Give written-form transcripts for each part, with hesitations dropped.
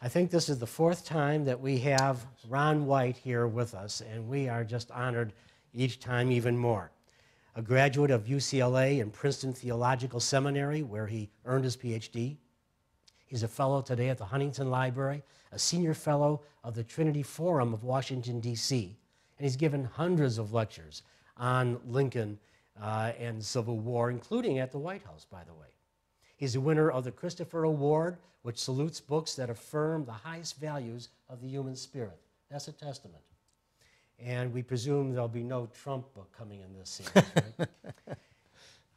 I think this is the fourth time that we have Ron White here with us, and we are just honored each time even more. A graduate of UCLA and Princeton Theological Seminary, where he earned his PhD. He's a fellow today at the Huntington Library, a senior fellow of the Trinity Forum of Washington, D.C., and he's given hundreds of lectures on Lincoln and Civil War, including at the White House, by the way. He's a winner of the Christopher Award, which salutes books that affirm the highest values of the human spirit. That's a testament. And we presume there'll be no Trump book coming in this series,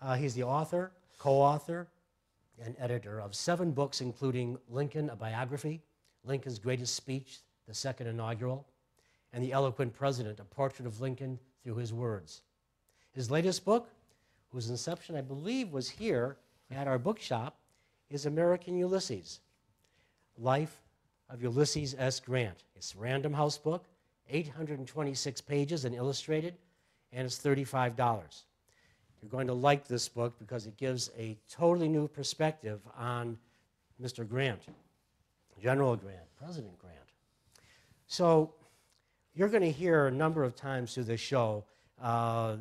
right? He's the author, co-author, and editor of 7 books, including Lincoln, A Biography, Lincoln's Greatest Speech, The Second Inaugural, and The Eloquent President, A Portrait of Lincoln Through His Words. His latest book, whose inception I believe was here at our bookshop, is American Ulysses, Life of Ulysses S. Grant. It's a Random House book, 826 pages and illustrated, and it's $35. You're going to like this book because it gives a totally new perspective on Mr. Grant, General Grant, President Grant. So you're going to hear a number of times through this show that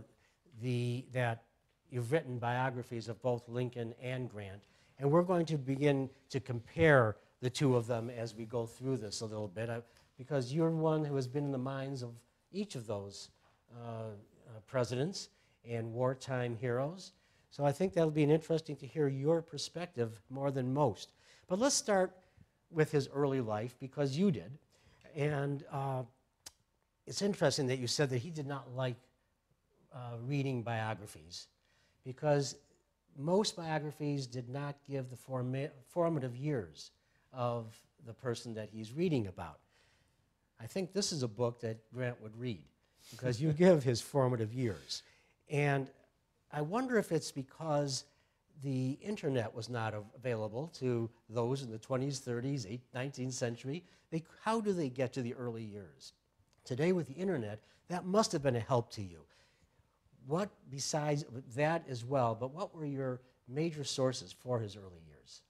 you've written biographies of both Lincoln and Grant, and we're going to begin to compare the two of them as we go through this a little bit, because you're one who has been in the minds of each of those presidents and wartime heroes. So I think that'll be interesting to hear your perspective more than most. But let's start with his early life, because you did. And it's interesting that you said that he did not like reading biographies, because most biographies did not give the formative years of the person that he's reading about. I think this is a book that Grant would read, because you give his formative years. And I wonder if it's because the internet was not available to those in the 20s, 30s, 19th century. How do they get to the early years? Today with the internet, that must have been a help to you. What, besides that as well, but what were your major sources for his early years?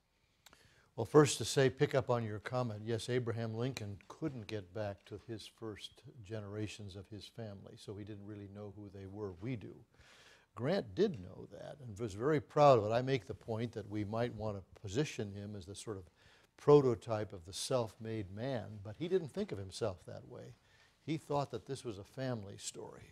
Well, first to say, pick up on your comment, yes, Abraham Lincoln couldn't get back to his first generations of his family, so he didn't really know who they were. We do. Grant did know that and was very proud of it. I make the point that we might want to position him as the sort of prototype of the self-made man, but he didn't think of himself that way. He thought that this was a family story.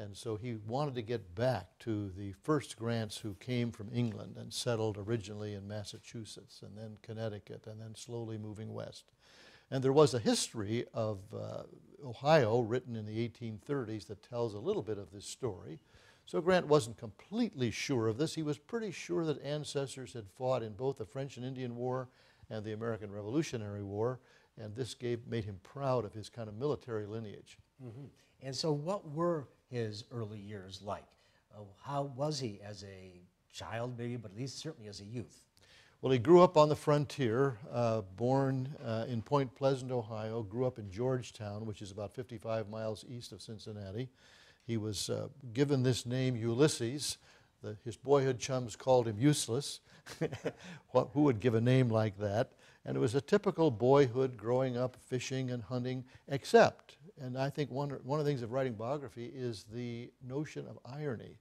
And so he wanted to get back to the first Grants who came from England and settled originally in Massachusetts and then Connecticut and then slowly moving west. And there was a history of Ohio written in the 1830s that tells a little bit of this story. So Grant wasn't completely sure of this. He was pretty sure that ancestors had fought in both the French and Indian War and the American Revolutionary War, and this made him proud of his kind of military lineage. Mm-hmm. And so what were his early years like? How was he as a child, maybe, but at least certainly as a youth? Well, he grew up on the frontier, born in Point Pleasant, Ohio, grew up in Georgetown, which is about 55 miles east of Cincinnati. He was given this name, Ulysses. His boyhood chums called him useless. Who would give a name like that? And it was a typical boyhood growing up fishing and hunting, except, and I think one of the things of writing biography is the notion of irony.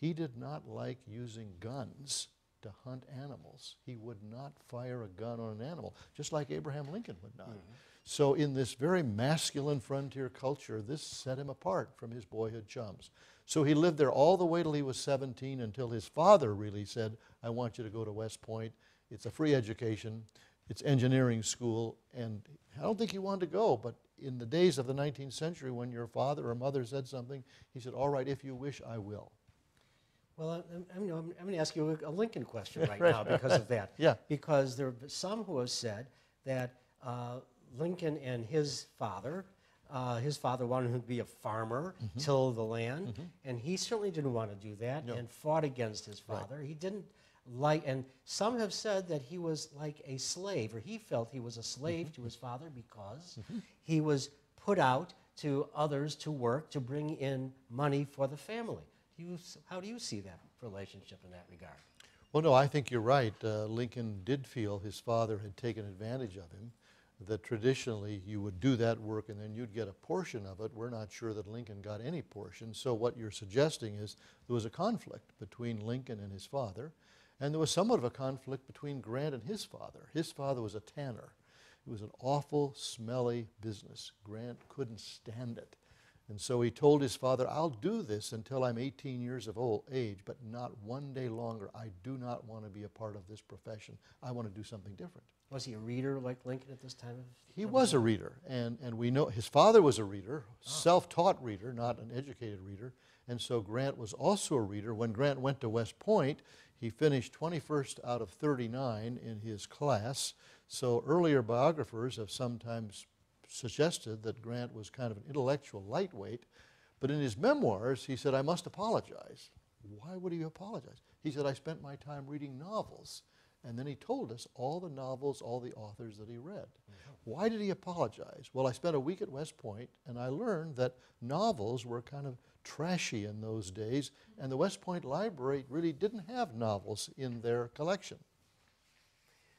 He did not like using guns to hunt animals. He would not fire a gun on an animal, just like Abraham Lincoln would not. Mm-hmm. So in this very masculine frontier culture, this set him apart from his boyhood chums. So he lived there all the way till he was 17, until his father really said, I want you to go to West Point. It's a free education. It's engineering school. And I don't think he wanted to go, but in the days of the 19th century, when your father or mother said something, he said, all right, if you wish, I will. Well, I'm going to ask you a Lincoln question right now because of that. Yeah. Because there are some who have said that Lincoln and his father wanted him to be a farmer, mm-hmm. till the land, mm-hmm. and he certainly didn't want to do that, no. and fought against his father. Right. He didn't like, and some have said that he was like a slave, or he felt he was a slave mm-hmm. to his father because mm-hmm. he was put out to others to work to bring in money for the family. How do you see that relationship in that regard? Well, no, I think you're right. Lincoln did feel his father had taken advantage of him. that traditionally you would do that work and then you'd get a portion of it. We're not sure that Lincoln got any portion. So what you're suggesting is there was a conflict between Lincoln and his father, and there was somewhat of a conflict between Grant and his father. His father was a tanner. It was an awful, smelly business. Grant couldn't stand it. And so he told his father, I'll do this until I'm 18 years of old age, but not one day longer. I do not want to be a part of this profession. I want to do something different. Was he a reader like Lincoln at this time? He was a reader, and we know his father was a reader, self-taught reader, not an educated reader. And so Grant was also a reader. When Grant went to West Point, he finished 21st out of 39 in his class. So earlier biographers have sometimes suggested that Grant was kind of an intellectual lightweight, but in his memoirs he said, I must apologize. Why would he apologize? He said, I spent my time reading novels, and then he told us all the novels, all the authors that he read. Why did he apologize? Well, I spent a week at West Point, and I learned that novels were kind of trashy in those days, and the West Point Library really didn't have novels in their collection.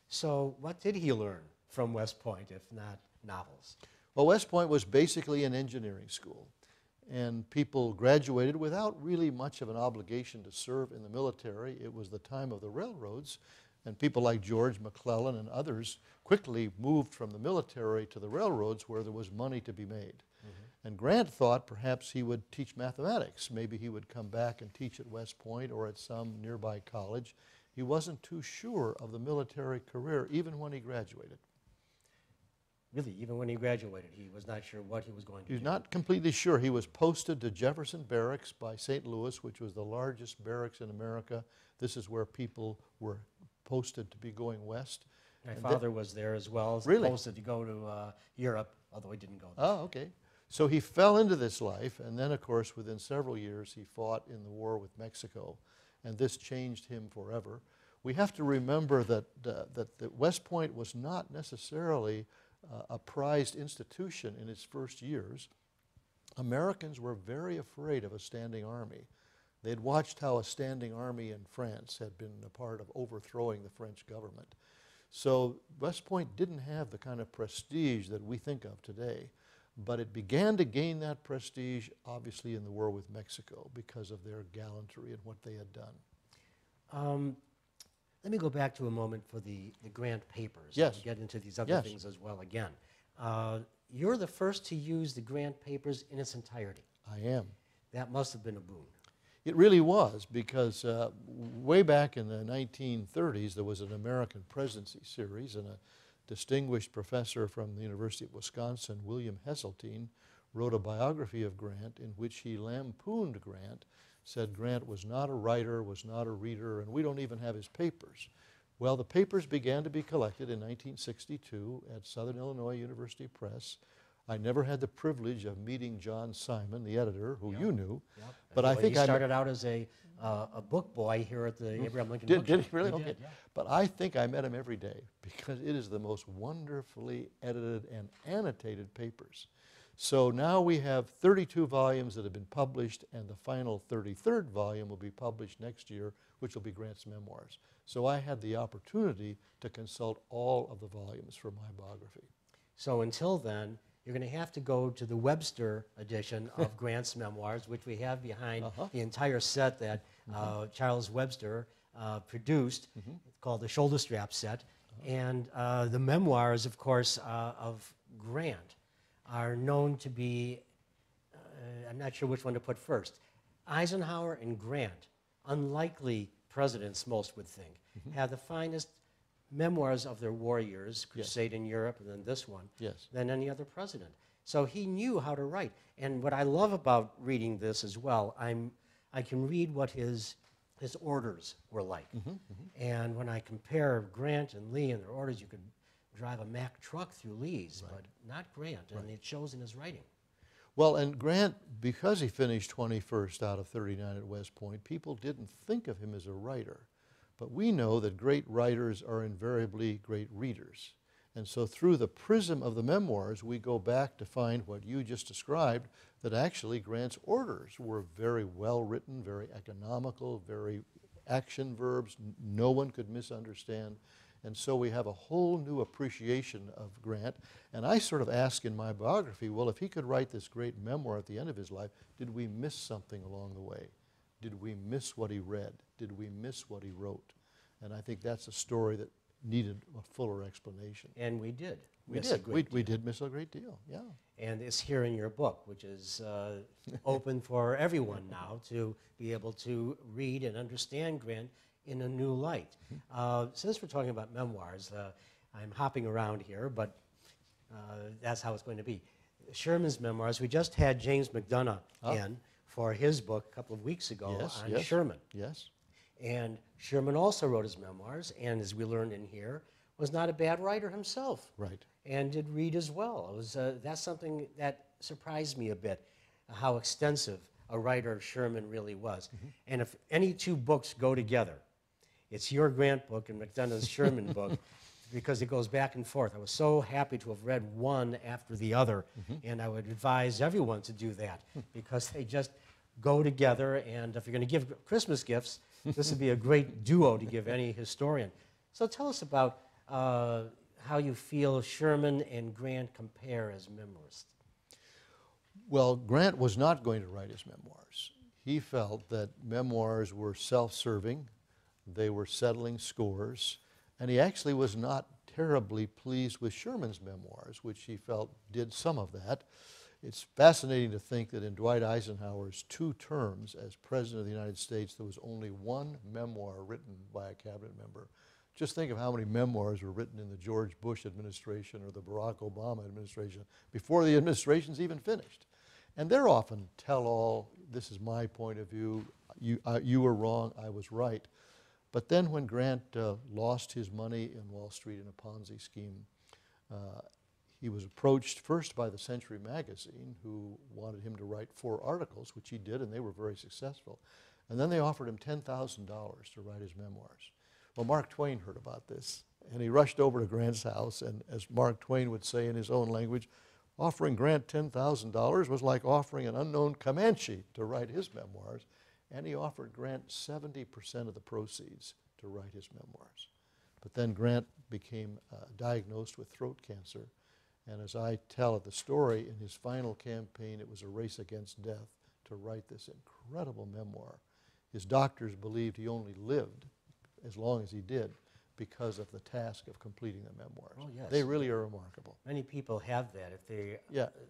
So what did he learn from West Point, if not novels? Well, West Point was basically an engineering school, and people graduated without really much of an obligation to serve in the military. It was the time of the railroads, and people like George McClellan and others quickly moved from the military to the railroads where there was money to be made. And Grant thought perhaps he would teach mathematics. Maybe he would come back and teach at West Point or at some nearby college. He wasn't too sure of the military career even when he graduated. Really, even when he graduated, he was not sure what he was going to do. He was not completely sure. He was posted to Jefferson Barracks by St. Louis, which was the largest barracks in America. This is where people were posted to be going west. My father was there as well. Really? Posted to go to Europe, although he didn't go there. Oh, okay. So he fell into this life, and then, of course, within several years, he fought in the war with Mexico, and this changed him forever. We have to remember that, that West Point was not necessarily a prized institution in its first years. Americans were very afraid of a standing army. They'd watched how a standing army in France had been a part of overthrowing the French government. So West Point didn't have the kind of prestige that we think of today, but it began to gain that prestige, obviously, in the war with Mexico because of their gallantry and what they had done. Let me go back to a moment for the Grant Papers. Yes. And get into these other things as well again. You're the first to use the Grant Papers in its entirety. I am. That must have been a boon. It really was, because way back in the 1930s, there was an American Presidency series, and a distinguished professor from the University of Wisconsin, William Heseltine, wrote a biography of Grant in which he lampooned Grant, said Grant was not a writer, was not a reader, and we don't even have his papers. Well, the papers began to be collected in 1962 at Southern Illinois University Press. I never had the privilege of meeting John Simon, the editor, who you knew, but I think I started out as a book boy here at the Abraham Lincoln Book Shop. Did he really? He did, yeah. But I think I met him every day because it is the most wonderfully edited and annotated papers. So now we have 32 volumes that have been published, and the final 33rd volume will be published next year, which will be Grant's memoirs. So I had the opportunity to consult all of the volumes for my biography. So until then, you're going to have to go to the Webster edition of Grant's memoirs, which we have behind the entire set that Charles Webster produced, called the Shoulder Strap Set. And the memoirs, of course, of Grant are known to be, I'm not sure which one to put first. Eisenhower and Grant, unlikely presidents most would think, have the finest memoirs of their war years, Crusade in Europe and then this one, than any other president. So he knew how to write. And what I love about reading this as well, I can read what his orders were like. And when I compare Grant and Lee and their orders, you could drive a Mack truck through Lee's, but not Grant, and it shows in his writing. Well, and Grant, because he finished 21st out of 39 at West Point, people didn't think of him as a writer. But we know that great writers are invariably great readers. And so through the prism of the memoirs, we go back to find what you just described, that actually Grant's orders were very well written, very economical, very action verbs, no one could misunderstand. And so we have a whole new appreciation of Grant. And I sort of ask in my biography, well, if he could write this great memoir at the end of his life, did we miss something along the way? Did we miss what he read? Did we miss what he wrote? And I think that's a story that needed a fuller explanation. And we did. We did miss a great deal, yeah. And it's here in your book, which is open for everyone now to be able to read and understand Grant in a new light. Since we're talking about memoirs, I'm hopping around here, but that's how it's going to be. Sherman's memoirs, we just had James McDonough in for his book a couple of weeks ago on Sherman. Yes. And Sherman also wrote his memoirs, and as we learned in here, was not a bad writer himself. Right. And did read as well. It was, that's something that surprised me a bit, how extensive a writer Sherman really was. And if any two books go together, it's your Grant book and McDonough's Sherman book, because it goes back and forth. I was so happy to have read one after the other, and I would advise everyone to do that, because they just go together, and if you're going to give Christmas gifts, this would be a great duo to give any historian. So tell us about how you feel Sherman and Grant compare as memoirists. Well, Grant was not going to write his memoirs. He felt that memoirs were self-serving, they were settling scores, and he actually was not terribly pleased with Sherman's memoirs, which he felt did some of that. It's fascinating to think that in Dwight Eisenhower's 2 terms as President of the United States, there was only 1 memoir written by a cabinet member. Just think of how many memoirs were written in the George Bush administration or the Barack Obama administration before the administration's even finished. And they're often tell-all, this is my point of view, you were wrong, I was right. But then when Grant lost his money in Wall Street in a Ponzi scheme, he was approached first by the Century magazine, who wanted him to write 4 articles, which he did, and they were very successful. And then they offered him $10,000 to write his memoirs. Well, Mark Twain heard about this, and he rushed over to Grant's house, and as Mark Twain would say in his own language, offering Grant $10,000 was like offering an unknown Comanche to write his memoirs, and he offered Grant 70% of the proceeds to write his memoirs. But then Grant became diagnosed with throat cancer, and as I tell the story, in his final campaign, it was a race against death to write this incredible memoir. His doctors believed he only lived as long as he did because of the task of completing the memoirs. Oh, yes. They really are remarkable. Many people have that. If they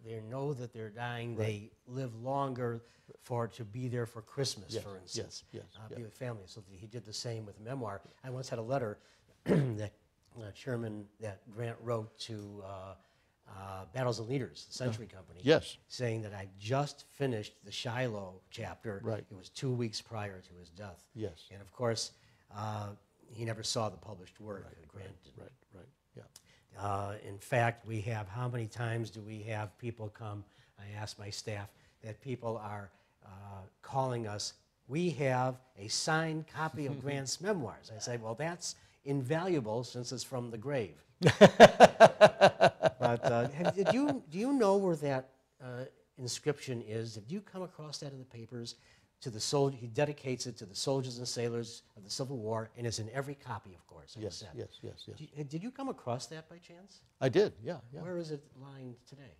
they know that they're dying, they live longer for to be there for Christmas, for instance, be with family. So he did the same with the memoir. I once had a letter that Grant wrote to Battles and Leaders, the Century Company, saying that I just finished the Shiloh chapter. It was 2 weeks prior to his death. And of course, he never saw the published work. In fact, we have, how many times do we have people come, I ask my staff, that people are calling us, we have a signed copy of Grant's memoirs. I say, well, that's invaluable since it's from the grave. But do you know where that inscription is? Did you come across that in the papers? To the soldier, he dedicates it to the soldiers and sailors of the Civil War, and it's in every copy, of course. Yes. Did you come across that by chance? I did, yeah. Where is it lying today?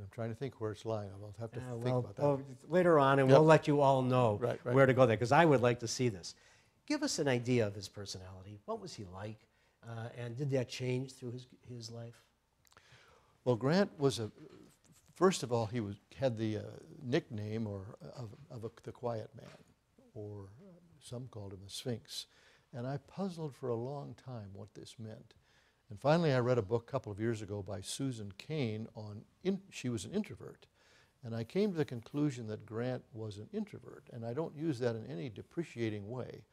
I'm trying to think where it's lying. I'll have to think about that. Oh, later on, and we'll let you all know where to go there, because I would like to see this. Give us an idea of his personality. What was he like, and did that change through his life? Well, Grant was a... First of all, he had the nickname of the Quiet Man, or some called him the Sphinx. And I puzzled for a long time what this meant. And finally, I read a book a couple of years ago by Susan Cain on, she was an introvert. And I came to the conclusion that Grant was an introvert, and I don't use that in any depreciating way.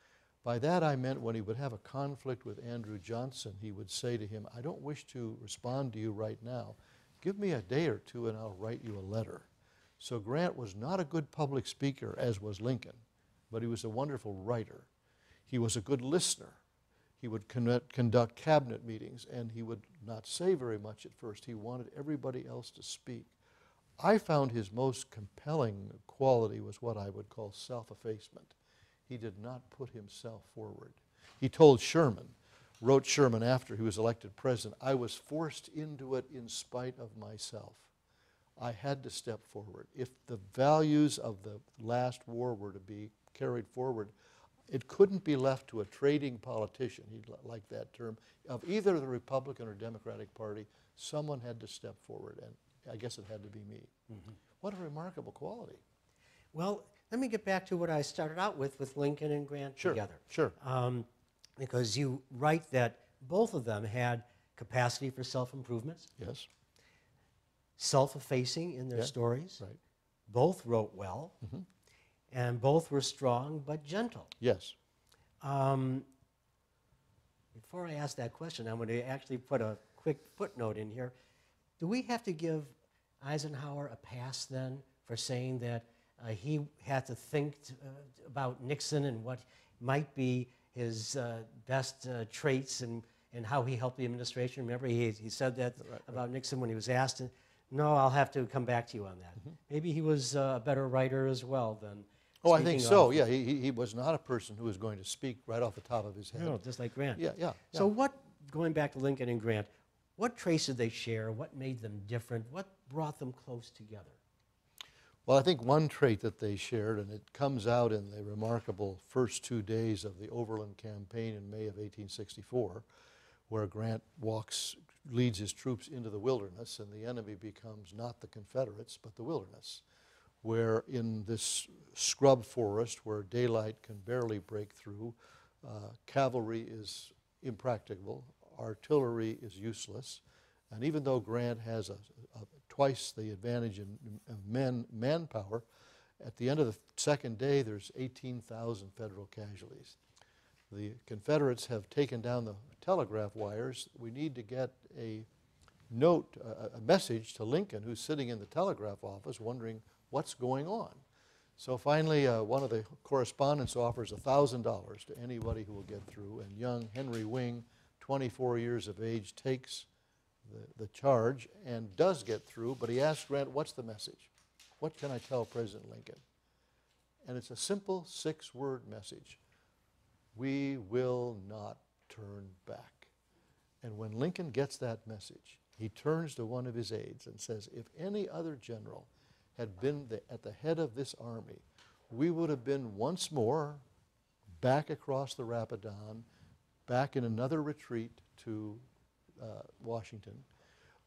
By that, I meant when he would have a conflict with Andrew Johnson, he would say to him, I don't wish to respond to you right now. Give me a day or two and I'll write you a letter. So Grant was not a good public speaker, as was Lincoln, but he was a wonderful writer. He was a good listener. He would conduct cabinet meetings, and he would not say very much at first. He wanted everybody else to speak. I found his most compelling quality was what I would call self-effacement. He did not put himself forward. He told Sherman, wrote Sherman after he was elected president, "I was forced into it in spite of myself. I had to step forward. If the values of the last war were to be carried forward, it couldn't be left to a trading politician," he liked that term, "of either the Republican or Democratic Party. Someone had to step forward, and I guess it had to be me." Mm-hmm. What a remarkable quality. Well, let me get back to what I started out with Lincoln and Grant together. Sure, sure. Because you write that both of them had capacity for self-improvements. Yes. Self-effacing in their stories. Right. Both wrote well. Mm-hmm. And both were strong but gentle. Yes. Before I ask that question, I'm going to actually put a quick footnote in here. Do we have to give Eisenhower a pass then for saying that he had to think about Nixon and what might be his best traits and how he helped the administration? Remember, he said that about Nixon when he was asked. No, I'll have to come back to you on that. Mm-hmm. Maybe he was a better writer as well than... Oh, I think so, yeah. He was not a person who was going to speak right off the top of his head. No, just like Grant. Yeah, yeah. So what, going back to Lincoln and Grant, what traits did they share? What made them different? What brought them close together? Well, I think one trait that they shared, and it comes out in the remarkable first 2 days of the Overland Campaign in May of 1864, where Grant leads his troops into the Wilderness, and the enemy becomes not the Confederates, but the Wilderness, where in this scrub forest where daylight can barely break through, cavalry is impracticable, artillery is useless, and even though Grant has twice the advantage in manpower, at the end of the second day there's 18,000 Federal casualties. The Confederates have taken down the telegraph wires. We need to get a note, a message to Lincoln, who's sitting in the telegraph office wondering what's going on. So finally, one of the correspondents offers $1,000 to anybody who will get through, and young Henry Wing, 24 years of age, takes the charge and does get through, but he asks Grant, "What's the message? What can I tell President Lincoln?" And it's a simple 6-word message. "We will not turn back." And when Lincoln gets that message, he turns to one of his aides and says, "If any other general had been at the head of this army, we would have been once more back across the Rapidan, back in another retreat to Washington."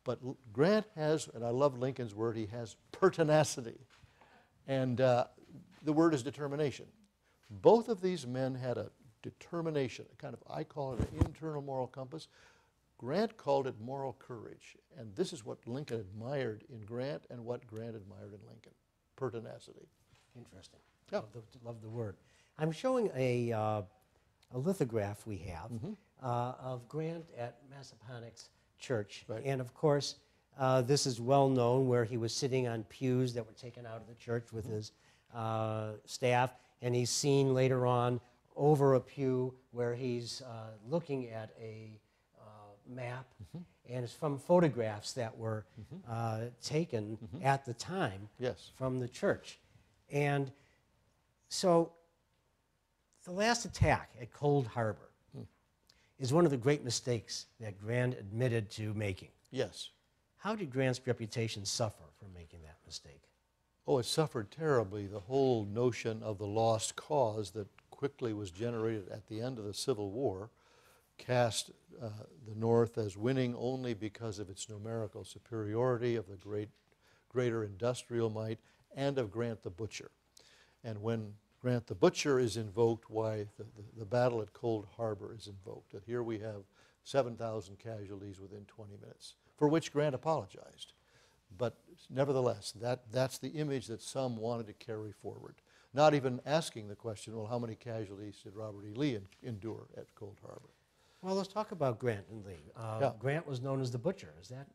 But Grant has, and I love Lincoln's word, he has pertinacity. And the word is determination. Both of these men had a determination, a kind of, I call it an internal moral compass. Grant called it moral courage, and this is what Lincoln admired in Grant and what Grant admired in Lincoln: pertinacity. Interesting. Yeah. Love the word. I'm showing a lithograph we have of Grant at Massaponax Church, and of course this is well known where he was sitting on pews that were taken out of the church with his staff, and he's seen later on over a pew where he's looking at a map, and it's from photographs that were taken at the time from the church. And so the last attack at Cold Harbor is one of the great mistakes that Grant admitted to making. Yes. How did Grant's reputation suffer from making that mistake? Oh, it suffered terribly. The whole notion of the lost cause that quickly was generated at the end of the Civil War cast the North as winning only because of its numerical superiority, of the greater industrial might, and of Grant the Butcher. And when Grant the Butcher is invoked, why the battle at Cold Harbor is invoked. And here we have 7,000 casualties within 20 minutes, for which Grant apologized. But nevertheless, that's the image that some wanted to carry forward, not even asking the question, well, how many casualties did Robert E. Lee endure at Cold Harbor? Well, let's talk about Grant and Lee. Grant was known as the Butcher. Is that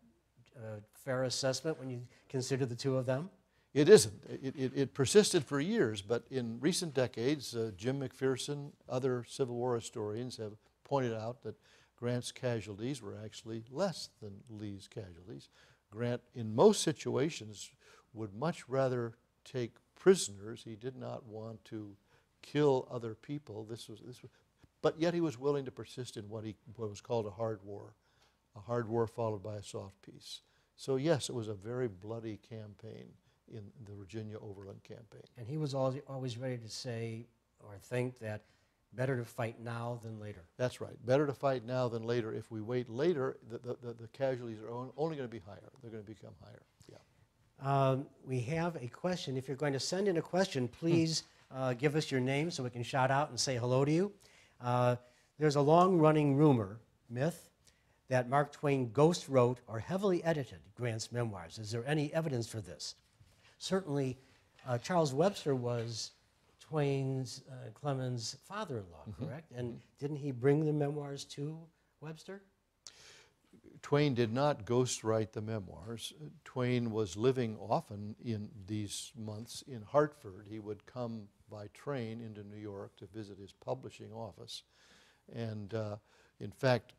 a fair assessment when you consider the two of them? It isn't. It persisted for years, but in recent decades, Jim McPherson, other Civil War historians have pointed out that Grant's casualties were actually less than Lee's casualties. Grant, in most situations, would much rather take prisoners. He did not want to kill other people. This was But yet he was willing to persist in what was called a hard war followed by a soft peace. So yes, it was a very bloody campaign in the Virginia Overland Campaign. And he was always ready to say or think that better to fight now than later. That's right. Better to fight now than later. If we wait later, the casualties are only going to be higher. They're going to become higher. Yeah. We have a question. If you're going to send in a question, please give us your name so we can shout out and say hello to you. There's a long-running rumor, myth, that Mark Twain ghost wrote or heavily edited Grant's memoirs. Is there any evidence for this? Certainly, Charles Webster was Twain's, Clemens' father-in-law, correct? And didn't he bring the memoirs to Webster? Twain did not ghostwrite the memoirs. Twain was living often in these months in Hartford. He would come by train into New York to visit his publishing office. And in fact,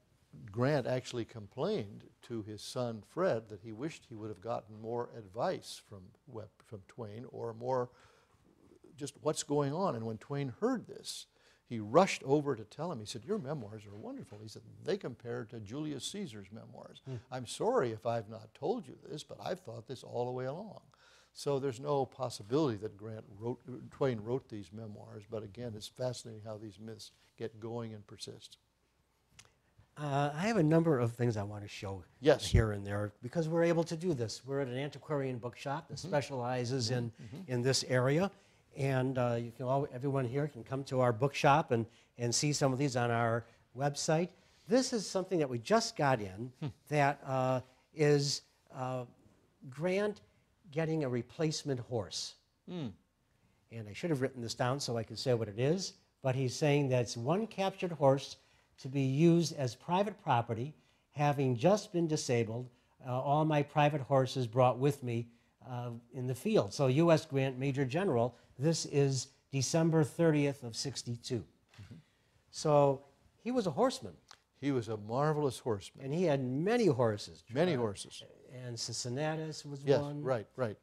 Grant actually complained to his son Fred that he wished he would have gotten more advice from Twain, or more just what's going on. And when Twain heard this, he rushed over to tell him. He said, your memoirs are wonderful. He said, they compare to Julius Caesar's memoirs. I'm sorry if I've not told you this, but I've thought this all the way along. So there's no possibility that Twain wrote these memoirs, but again, it's fascinating how these myths get going and persist. I have a number of things I want to show here and there, because we're able to do this. We're at an antiquarian bookshop that specializes in this area. And you can everyone here can come to our bookshop and see some of these on our website. This is something that we just got in that is Grant getting a replacement horse. And I should have written this down so I could say what it is, but he's saying that's one captured horse to be used as private property, having just been disabled. All my private horses brought with me in the field. So U.S. Grant, Major General. This is December 30th of 62. So he was a horseman. He was a marvelous horseman. And he had many horses. Many horses. And Cincinnatus was one. Yes, right, right.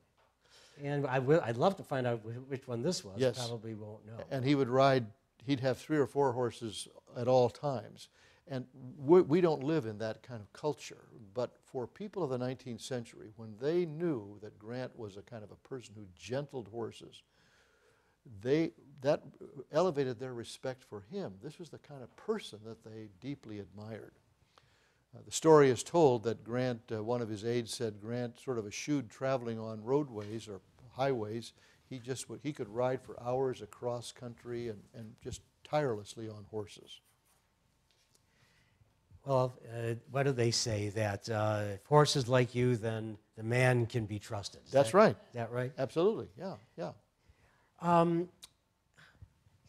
And I'd love to find out which one this was. Yes. Probably won't know. And he would ride, he'd have 3 or 4 horses at all times. And we don't live in that kind of culture, but for people of the 19th century, when they knew that Grant was a kind of a person who gentled horses, that elevated their respect for him. This was the kind of person that they deeply admired. The story is told that Grant, one of his aides said, Grant sort of eschewed traveling on roadways or highways. He could ride for hours across country and just tirelessly on horses. Well, what do they say? That if horses like you, then the man can be trusted. That's right. Is that right? Absolutely, yeah, yeah.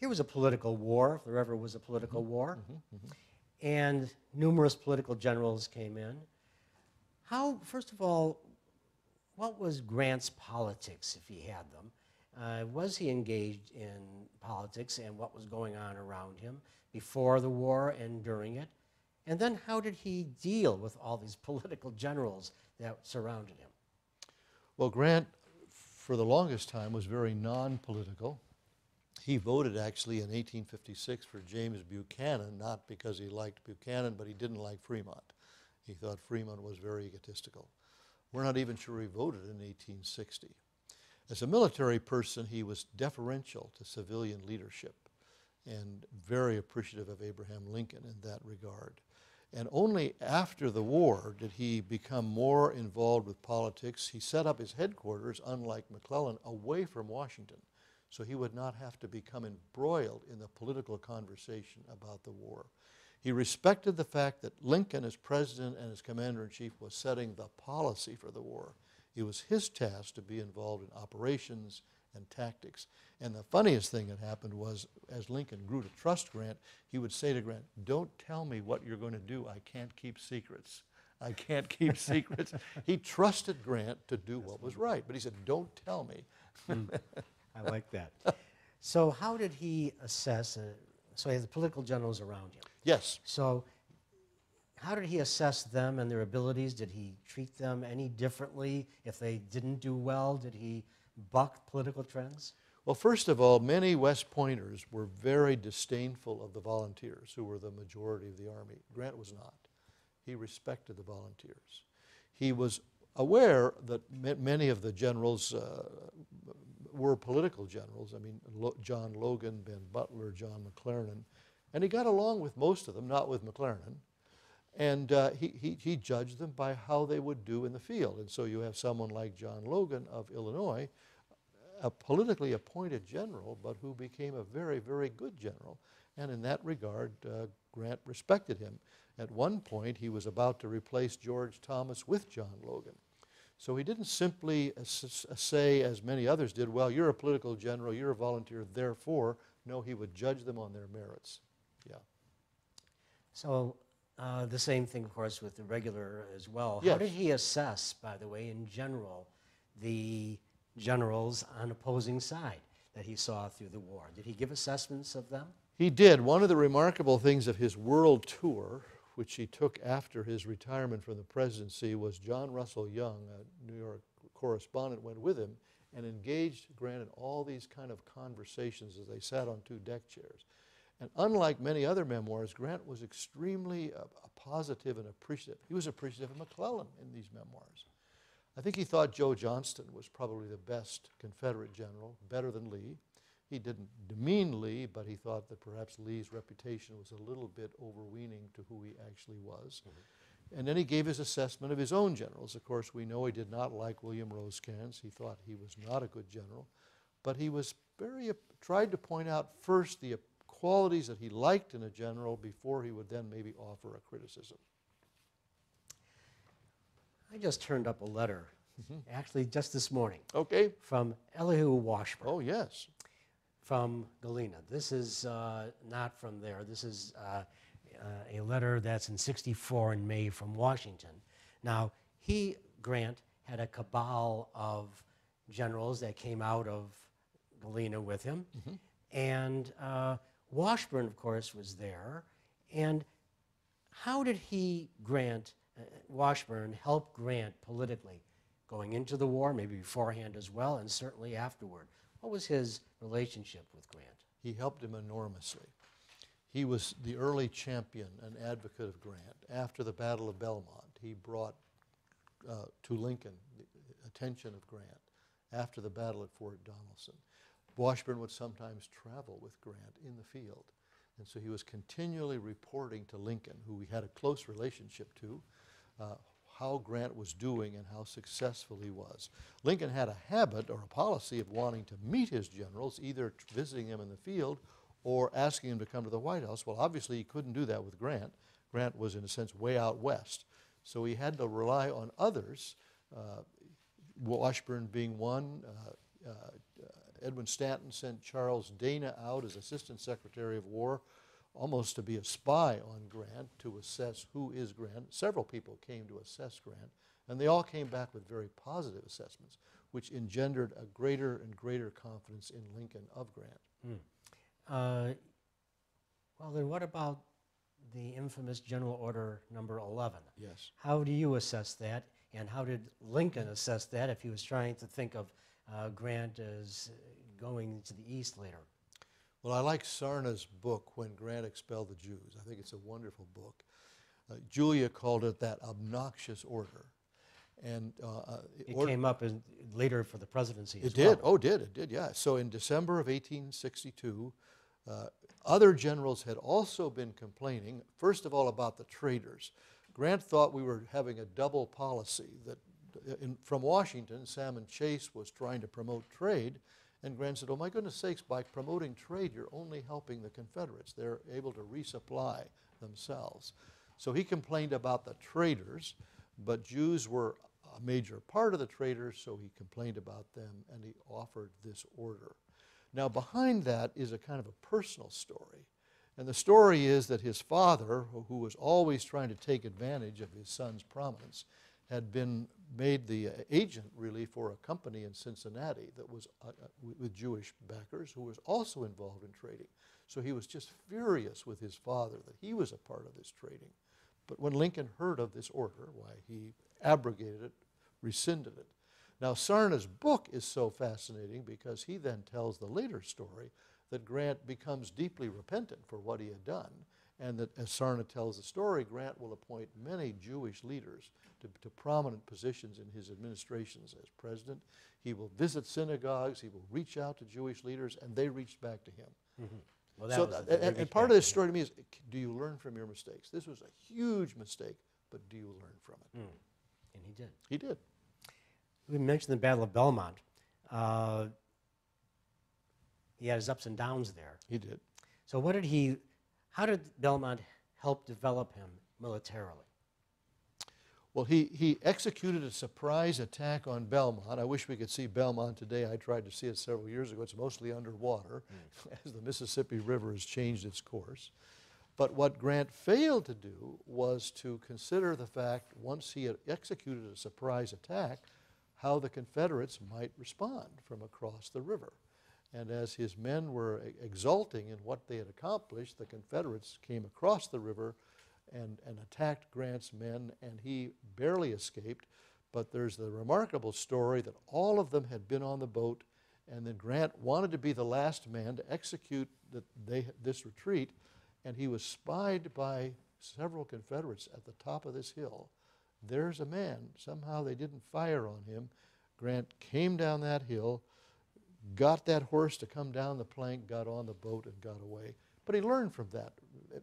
Here was a political war, if there ever was a political war, and numerous political generals came in. First of all, what was Grant's politics, if he had them? Was he engaged in politics, and what was going on around him before the war and during it? And then how did he deal with all these political generals that surrounded him? Well, Grant, for the longest time, was very non-political. He voted, actually, in 1856 for James Buchanan, not because he liked Buchanan, but he didn't like Frémont. He thought Frémont was very egotistical. We're not even sure he voted in 1860. As a military person, he was deferential to civilian leadership and very appreciative of Abraham Lincoln in that regard. And only after the war did he become more involved with politics. He set up his headquarters, unlike McClellan, away from Washington, so he would not have to become embroiled in the political conversation about the war. He respected the fact that Lincoln, as president and as commander-in-chief, was setting the policy for the war. It was his task to be involved in operations and tactics. And the funniest thing that happened was, as Lincoln grew to trust Grant, he would say to Grant, don't tell me what you're going to do. I can't keep secrets. I can't keep secrets. He trusted Grant to do what was right, but he said, don't tell me. I like that. So how did he assess, so he had the political generals around him. Yes. So how did he assess them and their abilities? Did he treat them any differently? If they didn't do well, did he buck political trends? Well, first of all, many West Pointers were very disdainful of the volunteers, who were the majority of the Army. Grant was not. He respected the volunteers. He was aware that many of the generals were political generals. I mean, John Logan, Ben Butler, John McClernand. And he got along with most of them, not with McClernand. And he judged them by how they would do in the field. And so you have someone like John Logan of Illinois, a politically appointed general, but who became a very, very good general. And in that regard, Grant respected him. At one point, he was about to replace George Thomas with John Logan. So he didn't simply say, as many others did, well, you're a political general, you're a volunteer, therefore. No, he would judge them on their merits. Yeah. So the same thing, of course, with the regular as well. Yes. How did he assess, by the way, in general, the generals on opposing side that he saw through the war? Did he give assessments of them? He did. One of the remarkable things of his world tour, which he took after his retirement from the presidency, was John Russell Young, a New York correspondent, went with him and engaged Grant in all these kind of conversations as they sat on two deck chairs. And unlike many other memoirs, Grant was extremely positive and appreciative. He was appreciative of McClellan in these memoirs. I think he thought Joe Johnston was probably the best Confederate general, better than Lee. He didn't demean Lee, but he thought that perhaps Lee's reputation was a little bit overweening to who he actually was. Mm-hmm. And then he gave his assessment of his own generals. Of course, we know he did not like William Rosecrans. He thought he was not a good general. But he was tried to point out first the qualities that he liked in a general before he would then maybe offer a criticism. I just turned up a letter, actually just this morning, from Elihu Washburne. Oh, yes. From Galena. This is not from there. This is a letter that's in '64 in May from Washington. Now, he, Grant, had a cabal of generals that came out of Galena with him. Mm-hmm. And Washburne, of course, was there. And how did he, Grant, Washburne helped Grant politically going into the war, maybe beforehand as well, and certainly afterward? What was his relationship with Grant? He helped him enormously. He was the early champion and advocate of Grant. After the Battle of Belmont, he brought to Lincoln the attention of Grant. After the battle at Fort Donelson, Washburne would sometimes travel with Grant in the field. And so he was continually reporting to Lincoln, who he had a close relationship to, how Grant was doing and how successful he was. Lincoln had a habit or a policy of wanting to meet his generals, either visiting them in the field or asking him to come to the White House. Well, obviously he couldn't do that with Grant. Grant was, in a sense, way out west. So he had to rely on others, Washburne being one. Edwin Stanton sent Charles Dana out as Assistant Secretary of War, almost to be a spy on Grant, to assess who is Grant. Several people came to assess Grant, and they all came back with very positive assessments, which engendered a greater and greater confidence in Lincoln of Grant. Mm. Well, then what about the infamous General Order number 11? Yes. How do you assess that, and how did Lincoln assess that if he was trying to think of Grant as going to the east later? Well, I like Sarna's book, When Grant Expelled the Jews. I think it's a wonderful book. Julia called it that obnoxious order. And it came up in, later for the presidency as well. It did. Oh, it did, yeah. So in December of 1862, other generals had also been complaining, first of all, about the traitors. Grant thought we were having a double policy, that from Washington, Salmon Chase was trying to promote trade. And Grant said, oh, my goodness sakes, by promoting trade, you're only helping the Confederates. They're able to resupply themselves. So he complained about the traders, but Jews were a major part of the traders, so he complained about them, and he offered this order. Now, behind that is a kind of a personal story. And the story is that his father, who was always trying to take advantage of his son's prominence, had been made the agent, really, for a company in Cincinnati that was with Jewish backers who was also involved in trading. So he was just furious with his father that he was a part of this trading. But when Lincoln heard of this order, why, he abrogated it, rescinded it. Now, Sarna's book is so fascinating because he then tells the later story that Grant becomes deeply repentant for what he had done, and that, as Sarna tells the story, Grant will appoint many Jewish leaders to prominent positions in his administrations as president. He will visit synagogues, he will reach out to Jewish leaders, and they reached back to him. Mm-hmm. Well, that and part of this story to me is, do you learn from your mistakes? This was a huge mistake, but do you learn from it? Mm. And he did. He did. We mentioned the Battle of Belmont. He had his ups and downs there. He did. So what did he, how did Belmont help develop him militarily? Well, he executed a surprise attack on Belmont. I wish we could see Belmont today. I tried to see it several years ago. It's mostly underwater as the Mississippi River has changed its course. But what Grant failed to do was to consider the fact, once he had executed a surprise attack, how the Confederates might respond from across the river. And as his men were exulting in what they had accomplished, the Confederates came across the river and attacked Grant's men, and he barely escaped. But there's the remarkable story that all of them had been on the boat, and then Grant wanted to be the last man to execute this retreat, and he was spied by several Confederates at the top of this hill. There's a man. Somehow they didn't fire on him. Grant came down that hill, got that horse to come down the plank, got on the boat, and got away. But he learned from that.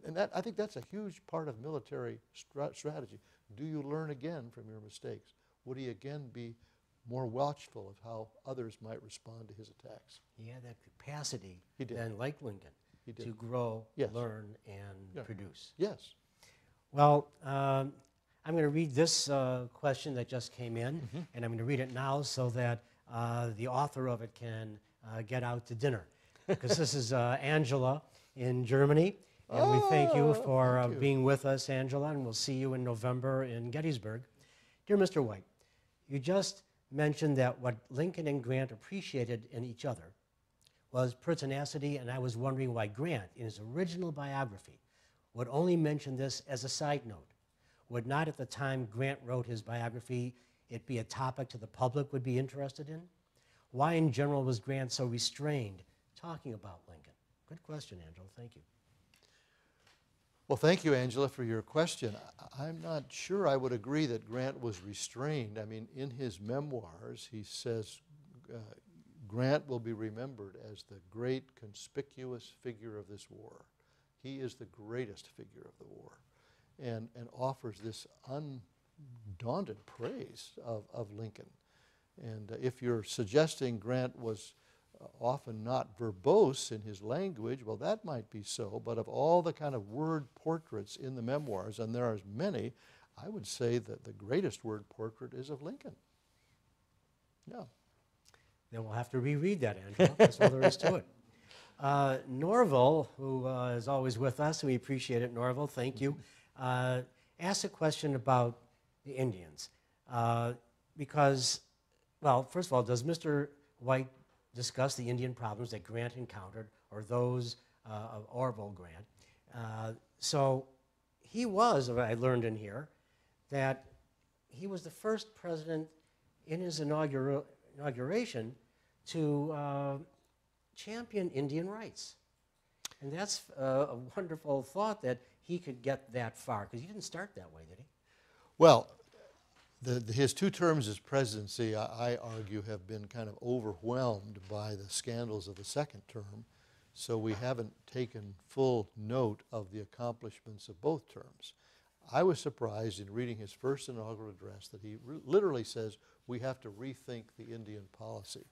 And that, I think that's a huge part of military strategy. Do you learn again from your mistakes? Would he again be more watchful of how others might respond to his attacks? He had that capacity, he did. Then, like Lincoln, he did. To grow, yes. Learn, and yeah. Produce. Yes. Well, I'm going to read this question that just came in, and I'm going to read it now so that the author of it can get out to dinner. Because this is Angela in Germany. And we thank you for being with us, Angela, and we'll see you in November in Gettysburg. Dear Mr. White, you just mentioned that what Lincoln and Grant appreciated in each other was pertinacity, and I was wondering why Grant, in his original biography, would only mention this as a side note. Would not, at the time Grant wrote his biography, it be a topic to the public would be interested in? Why, in general, was Grant so restrained talking about Lincoln? Good question, Angela. Thank you. Well, thank you, Angela, for your question. I'm not sure I would agree that Grant was restrained. I mean, in his memoirs, he says Grant will be remembered as the great conspicuous figure of this war. He is the greatest figure of the war, and offers this undaunted praise of Lincoln. And if you're suggesting Grant was often not verbose in his language, well, that might be so, but of all the kind of word portraits in the memoirs, and there are many, I would say that the greatest word portrait is of Lincoln. Yeah. Then we'll have to reread that, Angela. That's all there is to it. Norval, who is always with us, we appreciate it, Norval, thank you, asked a question about the Indians. Because, well, first of all, does Mr. White discuss the Indian problems that Grant encountered, or those of Orville Grant? So he was, I learned in here, that he was the first president in his inauguration to champion Indian rights. And that's a wonderful thought that he could get that far, because he didn't start that way, did he? Well, his two terms as presidency, I argue, have been kind of overwhelmed by the scandals of the second term, so we haven't taken full note of the accomplishments of both terms. I was surprised in reading his first inaugural address that he literally says, we have to rethink the Indian policy.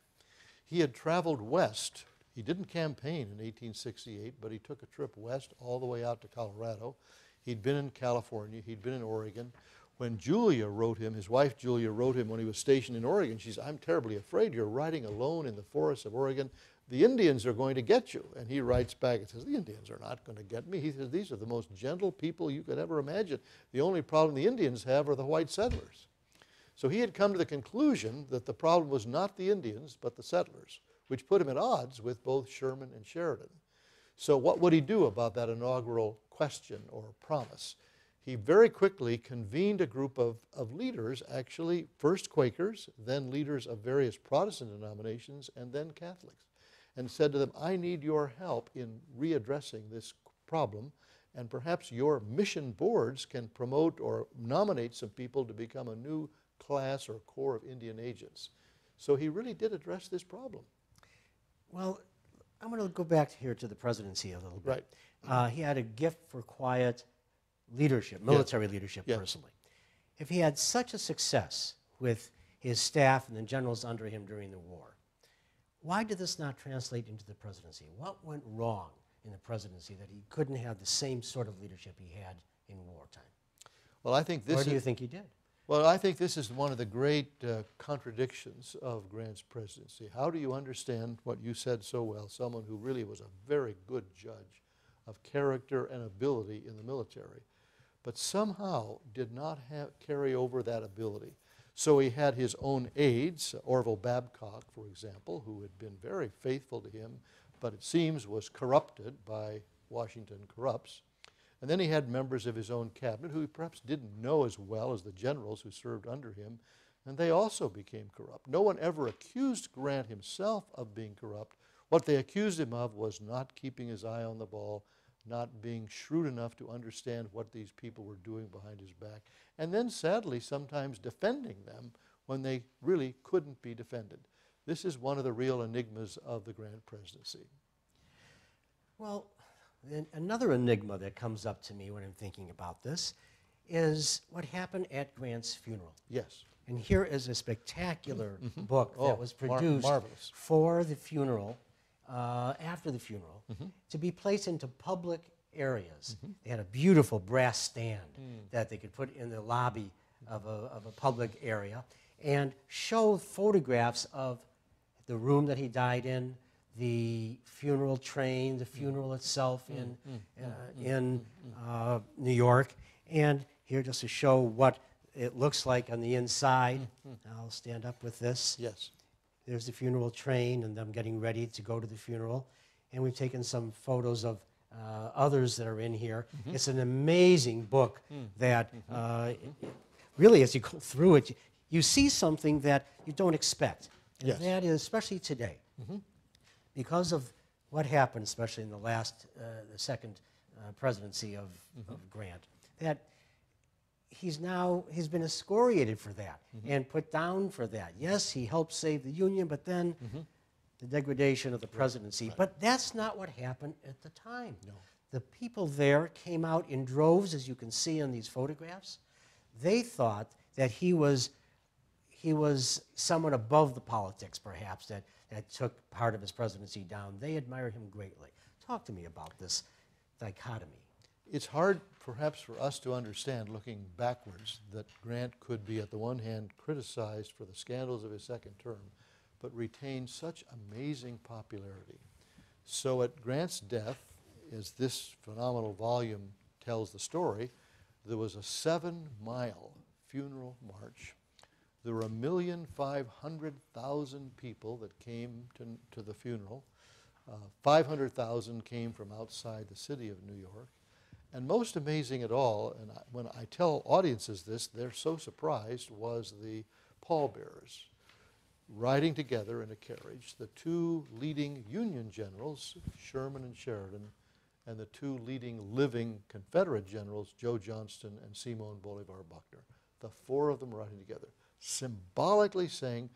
He had traveled west. He didn't campaign in 1868, but he took a trip west all the way out to Colorado. He'd been in California. He'd been in Oregon. When Julia wrote him, his wife Julia wrote him when he was stationed in Oregon, she said, I'm terribly afraid you're riding alone in the forests of Oregon. The Indians are going to get you. And he writes back and says, the Indians are not going to get me. He says, these are the most gentle people you could ever imagine. The only problem the Indians have are the white settlers. So he had come to the conclusion that the problem was not the Indians, but the settlers, which put him at odds with both Sherman and Sheridan. So what would he do about that inaugural question or promise? he very quickly convened a group of leaders, actually first Quakers, then leaders of various Protestant denominations, and then Catholics, and said to them, I need your help in readdressing this problem, and perhaps your mission boards can promote or nominate some people to become a new class or corps of Indian agents. So he really did address this problem. Well, I'm going to go back here to the presidency a little bit. Right. He had a gift for quiet leadership, military leadership personally. If he had such a success with his staff and the generals under him during the war, why did this not translate into the presidency? What went wrong in the presidency that he couldn't have the same sort of leadership he had in wartime? Well, I think this. Or do you think he did? Well, I think this is one of the great contradictions of Grant's presidency. How do you understand what you said so well, someone who really was a very good judge of character and ability in the military, but somehow did not carry over that ability? So he had his own aides, Orville Babcock, for example, who had been very faithful to him, but it seems was corrupted by Washington Corrupts. And then he had members of his own cabinet who he perhaps didn't know as well as the generals who served under him, and they also became corrupt. No one ever accused Grant himself of being corrupt. What they accused him of was not keeping his eye on the ball, not being shrewd enough to understand what these people were doing behind his back, and then sadly sometimes defending them when they really couldn't be defended. This is one of the real enigmas of the Grant presidency. Well, another enigma that comes up to me when I'm thinking about this is what happened at Grant's funeral. Yes. And here is a spectacular book that was produced for the funeral, after the funeral, to be placed into public areas. They had a beautiful brass stand that they could put in the lobby of a public area and show photographs of the room that he died in, the funeral train, the funeral itself in New York. And here just to show what it looks like on the inside. I'll stand up with this. Yes. There's the funeral train and them getting ready to go to the funeral. And we've taken some photos of others that are in here. It's an amazing book that really, as you go through it, you see something that you don't expect. And that is, especially today, because of what happened, especially in the last, the second presidency of Grant, that he's been excoriated for that and put down for that. Yes, he helped save the Union, but then the degradation of the presidency. Right. But that's not what happened at the time. No. The people there came out in droves, as you can see in these photographs. They thought that he was someone above the politics, perhaps, that took part of his presidency down. They admired him greatly. Talk to me about this dichotomy. It's hard, perhaps, for us to understand, looking backwards, that Grant could be, at the one hand, criticized for the scandals of his second term, but retained such amazing popularity. So at Grant's death, as this phenomenal volume tells the story, there was a 7-mile funeral march. There were 1,500,000 people that came to the funeral. 500,000 came from outside the city of New York. And most amazing at all, and when I tell audiences this, they're so surprised, was the pallbearers riding together in a carriage, the two leading Union generals, Sherman and Sheridan, and the two leading living Confederate generals, Joe Johnston and Simon Bolivar Buckner, the four of them riding together, symbolically saying,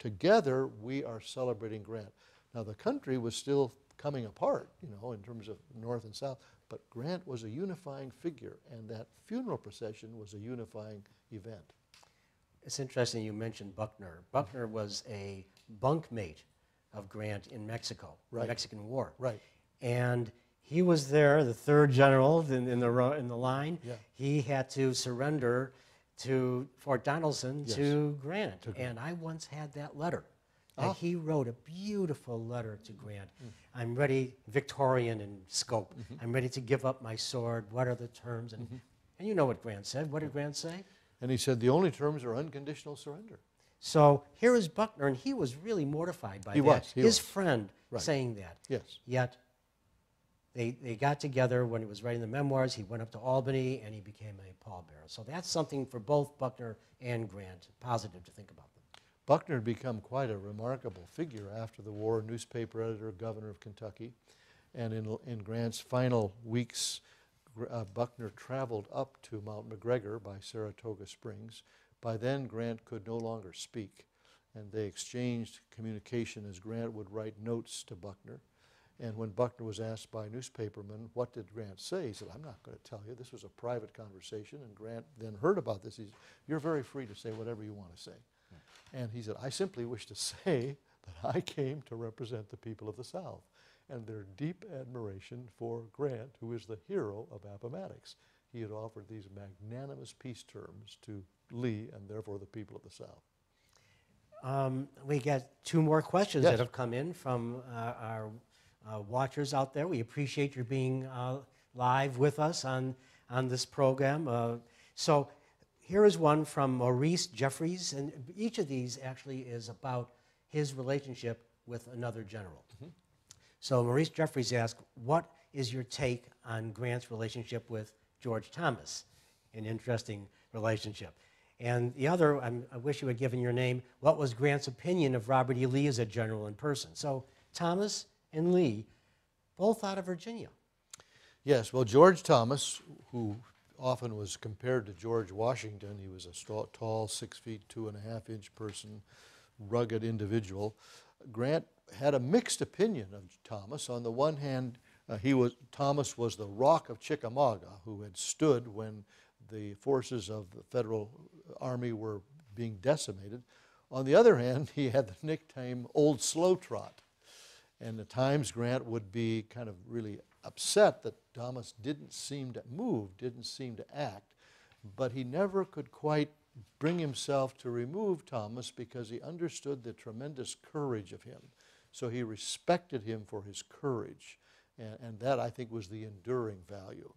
together we are celebrating Grant. Now the country was still coming apart, you know, in terms of North and South, but Grant was a unifying figure, and that funeral procession was a unifying event. It's interesting you mentioned Buckner. Buckner was a bunkmate of Grant in Mexico, the Mexican War. Right. And he was there, the third general in the line. Yeah. He had to surrender to Fort Donelson, to Grant. And I once had that letter. Oh. He wrote a beautiful letter to Grant. I'm ready, Victorian in scope. I'm ready to give up my sword. What are the terms? And, and you know what Grant said. What did Grant say? And he said, the only terms are unconditional surrender. So here is Buckner, and he was really mortified by that. He was. His friend saying that. Yes. Yet They got together when he was writing the memoirs. He went up to Albany, and he became a pallbearer. So that's something for both Buckner and Grant, positive to think about them. Buckner had become quite a remarkable figure after the war, newspaper editor, governor of Kentucky. And in Grant's final weeks, Buckner traveled up to Mount McGregor by Saratoga Springs. By then, Grant could no longer speak, and they exchanged communication as Grant would write notes to Buckner. And when Buckner was asked by newspapermen, what did Grant say? He said, I'm not going to tell you. This was a private conversation. And Grant then heard about this. He said, you're very free to say whatever you want to say. Yeah. And he said, I simply wish to say that I came to represent the people of the South and their deep admiration for Grant, who is the hero of Appomattox. He had offered these magnanimous peace terms to Lee and therefore the people of the South. We got two more questions that have come in from our watchers out there. We appreciate your being live with us on this program. So here is one from Maurice Jeffries, and each of these actually is about his relationship with another general. Mm-hmm. So Maurice Jeffries asked, what is your take on Grant's relationship with George Thomas? An interesting relationship. And the other, I wish you had given your name, what was Grant's opinion of Robert E. Lee as a general in person? So Thomas and Lee, both out of Virginia. Yes, well, George Thomas, who often was compared to George Washington, he was a tall, 6'2½" person, rugged individual. Grant had a mixed opinion of Thomas. On the one hand, Thomas was the rock of Chickamauga, who had stood when the forces of the Federal Army were being decimated. On the other hand, he had the nickname Old Slow Trot. And at times, Grant would be kind of really upset that Thomas didn't seem to move, didn't seem to act, but he never could quite bring himself to remove Thomas because he understood the tremendous courage of him. So he respected him for his courage, and that, I think, was the enduring value.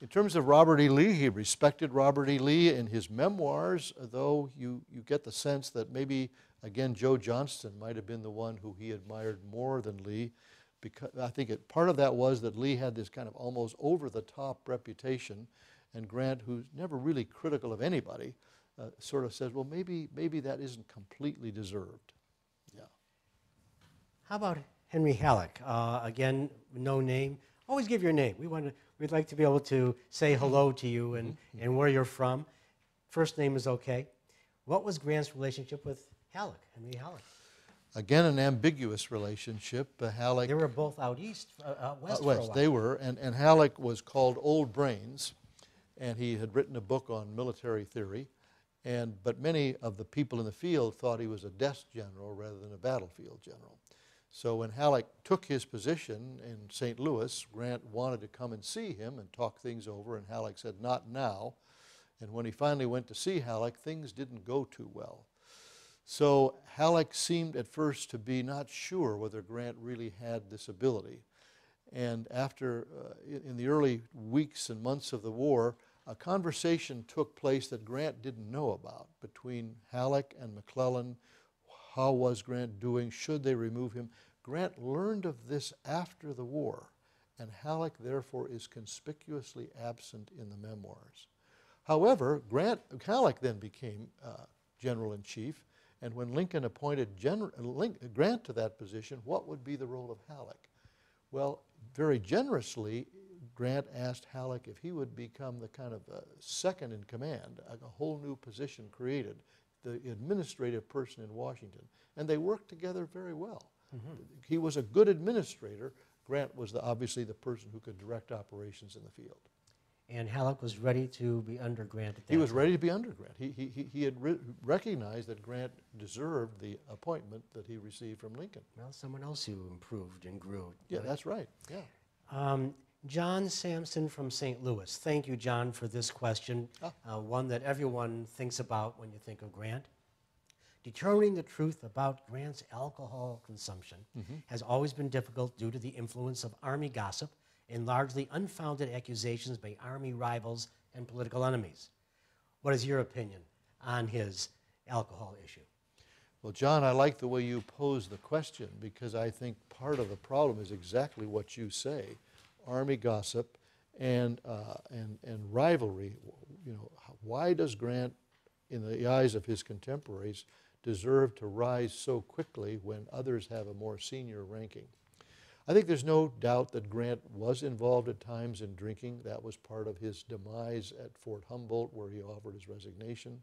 In terms of Robert E. Lee, he respected Robert E. Lee in his memoirs, though you get the sense that maybe, again, Joe Johnston might have been the one who he admired more than Lee, because I think part of that was that Lee had this kind of almost over-the-top reputation, and Grant, who's never really critical of anybody, sort of says, well, maybe that isn't completely deserved. Yeah. How about Henry Halleck? Again, no name. Always give your name. We'd like to be able to say hello to you and where you're from. First name is okay. What was Grant's relationship with Halleck, Henry Halleck? Again, an ambiguous relationship. Halleck. They were both out east, west for a while. They were, and Halleck was called Old Brains, and he had written a book on military theory. But many of the people in the field thought he was a desk general rather than a battlefield general. So when Halleck took his position in St. Louis, Grant wanted to come and see him and talk things over, and Halleck said, not now. And when he finally went to see Halleck, things didn't go too well. So Halleck seemed at first to be not sure whether Grant really had this ability. And after, in the early weeks and months of the war, a conversation took place that Grant didn't know about between Halleck and McClellan. How was Grant doing? Should they remove him? Grant learned of this after the war, and Halleck, therefore, is conspicuously absent in the memoirs. However, Halleck then became general-in-chief, and when Lincoln appointed Grant to that position, what would be the role of Halleck? Well, very generously, Grant asked Halleck if he would become the kind of second in command, a whole new position created, the administrative person in Washington, and they worked together very well. Mm-hmm. He was a good administrator. Grant was obviously the person who could direct operations in the field. And Halleck was ready to be under Grant at that time. He was ready to be under Grant. He had recognized that Grant deserved the appointment that he received from Lincoln. Well, someone else who improved and grew. Yeah, that's right. Yeah. John Sampson from St. Louis. Thank you, John, for this question, one that everyone thinks about when you think of Grant. Determining the truth about Grant's alcohol consumption has always been difficult due to the influence of Army gossip and largely unfounded accusations by Army rivals and political enemies. What is your opinion on his alcohol issue? Well, John, I like the way you pose the question because I think part of the problem is exactly what you say. army gossip and rivalry. You know, why does Grant, in the eyes of his contemporaries, deserve to rise so quickly when others have a more senior ranking? I think there's no doubt that Grant was involved at times in drinking. That was part of his demise at Fort Humboldt, where he offered his resignation.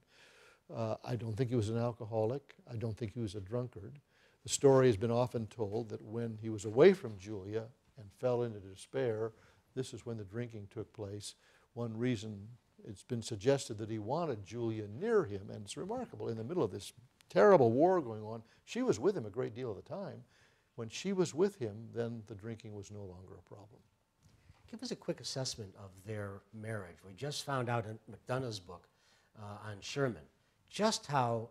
I don't think he was an alcoholic. I don't think he was a drunkard. The story has been often told that when he was away from Julia and fell into despair, this is when the drinking took place. One reason it's been suggested that he wanted Julia near him, and it's remarkable, in the middle of this terrible war going on, she was with him a great deal of the time. When she was with him, then the drinking was no longer a problem. Give us a quick assessment of their marriage. We just found out in McDonough's book on Sherman just how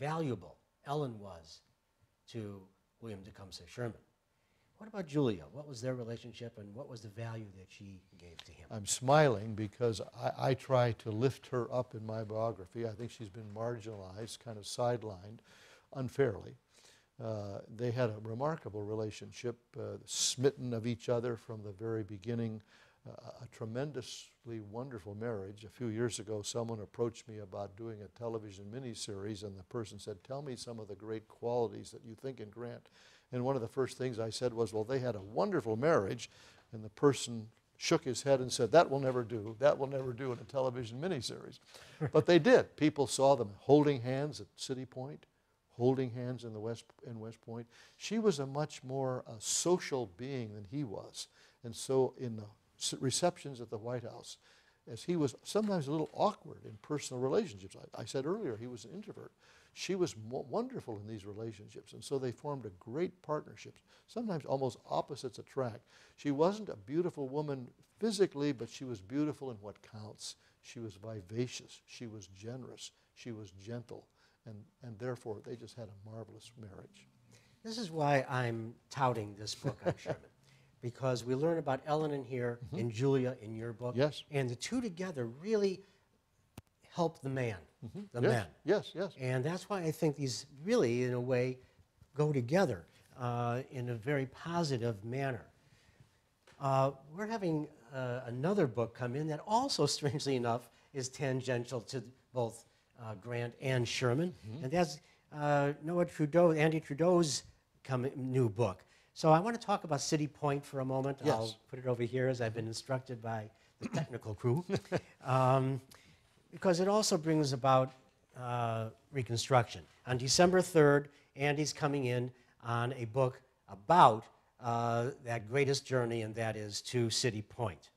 valuable Ellen was to William Tecumseh Sherman. What about Julia? What was their relationship, and what was the value that she gave to him? I'm smiling because I try to lift her up in my biography. I think she's been marginalized, kind of sidelined, unfairly. They had a remarkable relationship, smitten of each other from the very beginning, a tremendously wonderful marriage. A few years ago, someone approached me about doing a television miniseries, and the person said, "Tell me some of the great qualities that you think in Grant." And one of the first things I said was, "Well, they had a wonderful marriage," and the person shook his head and said, "That will never do. That will never do in a television miniseries." But they did. People saw them holding hands at City Point, holding hands in West Point. She was a much more social being than he was. And so in the receptions at the White House, as he was sometimes a little awkward in personal relationships. I said earlier he was an introvert. She was wonderful in these relationships, and so they formed a great partnership. Sometimes almost opposites attract. She wasn't a beautiful woman physically, but she was beautiful in what counts. She was vivacious. She was generous. She was gentle. And therefore, they just had a marvelous marriage. This is why I'm touting this book on Sherman, because we learn about Ellen in here, mm-hmm. and Julia in your book. Yes. And the two together really help the man, mm-hmm. the yes. men. Yes, yes. And that's why I think these really, in a way, go together in a very positive manner. We're having another book come in that also, strangely enough, is tangential to both Grant and Sherman, mm-hmm. and that's Noah Trudeau, Andy Trudeau's new book. So I want to talk about City Point for a moment. Yes. I'll put it over here as I've been instructed by the technical crew, because it also brings about Reconstruction. On December 3rd, Andy's coming in on a book about that greatest journey, and that is to City Point.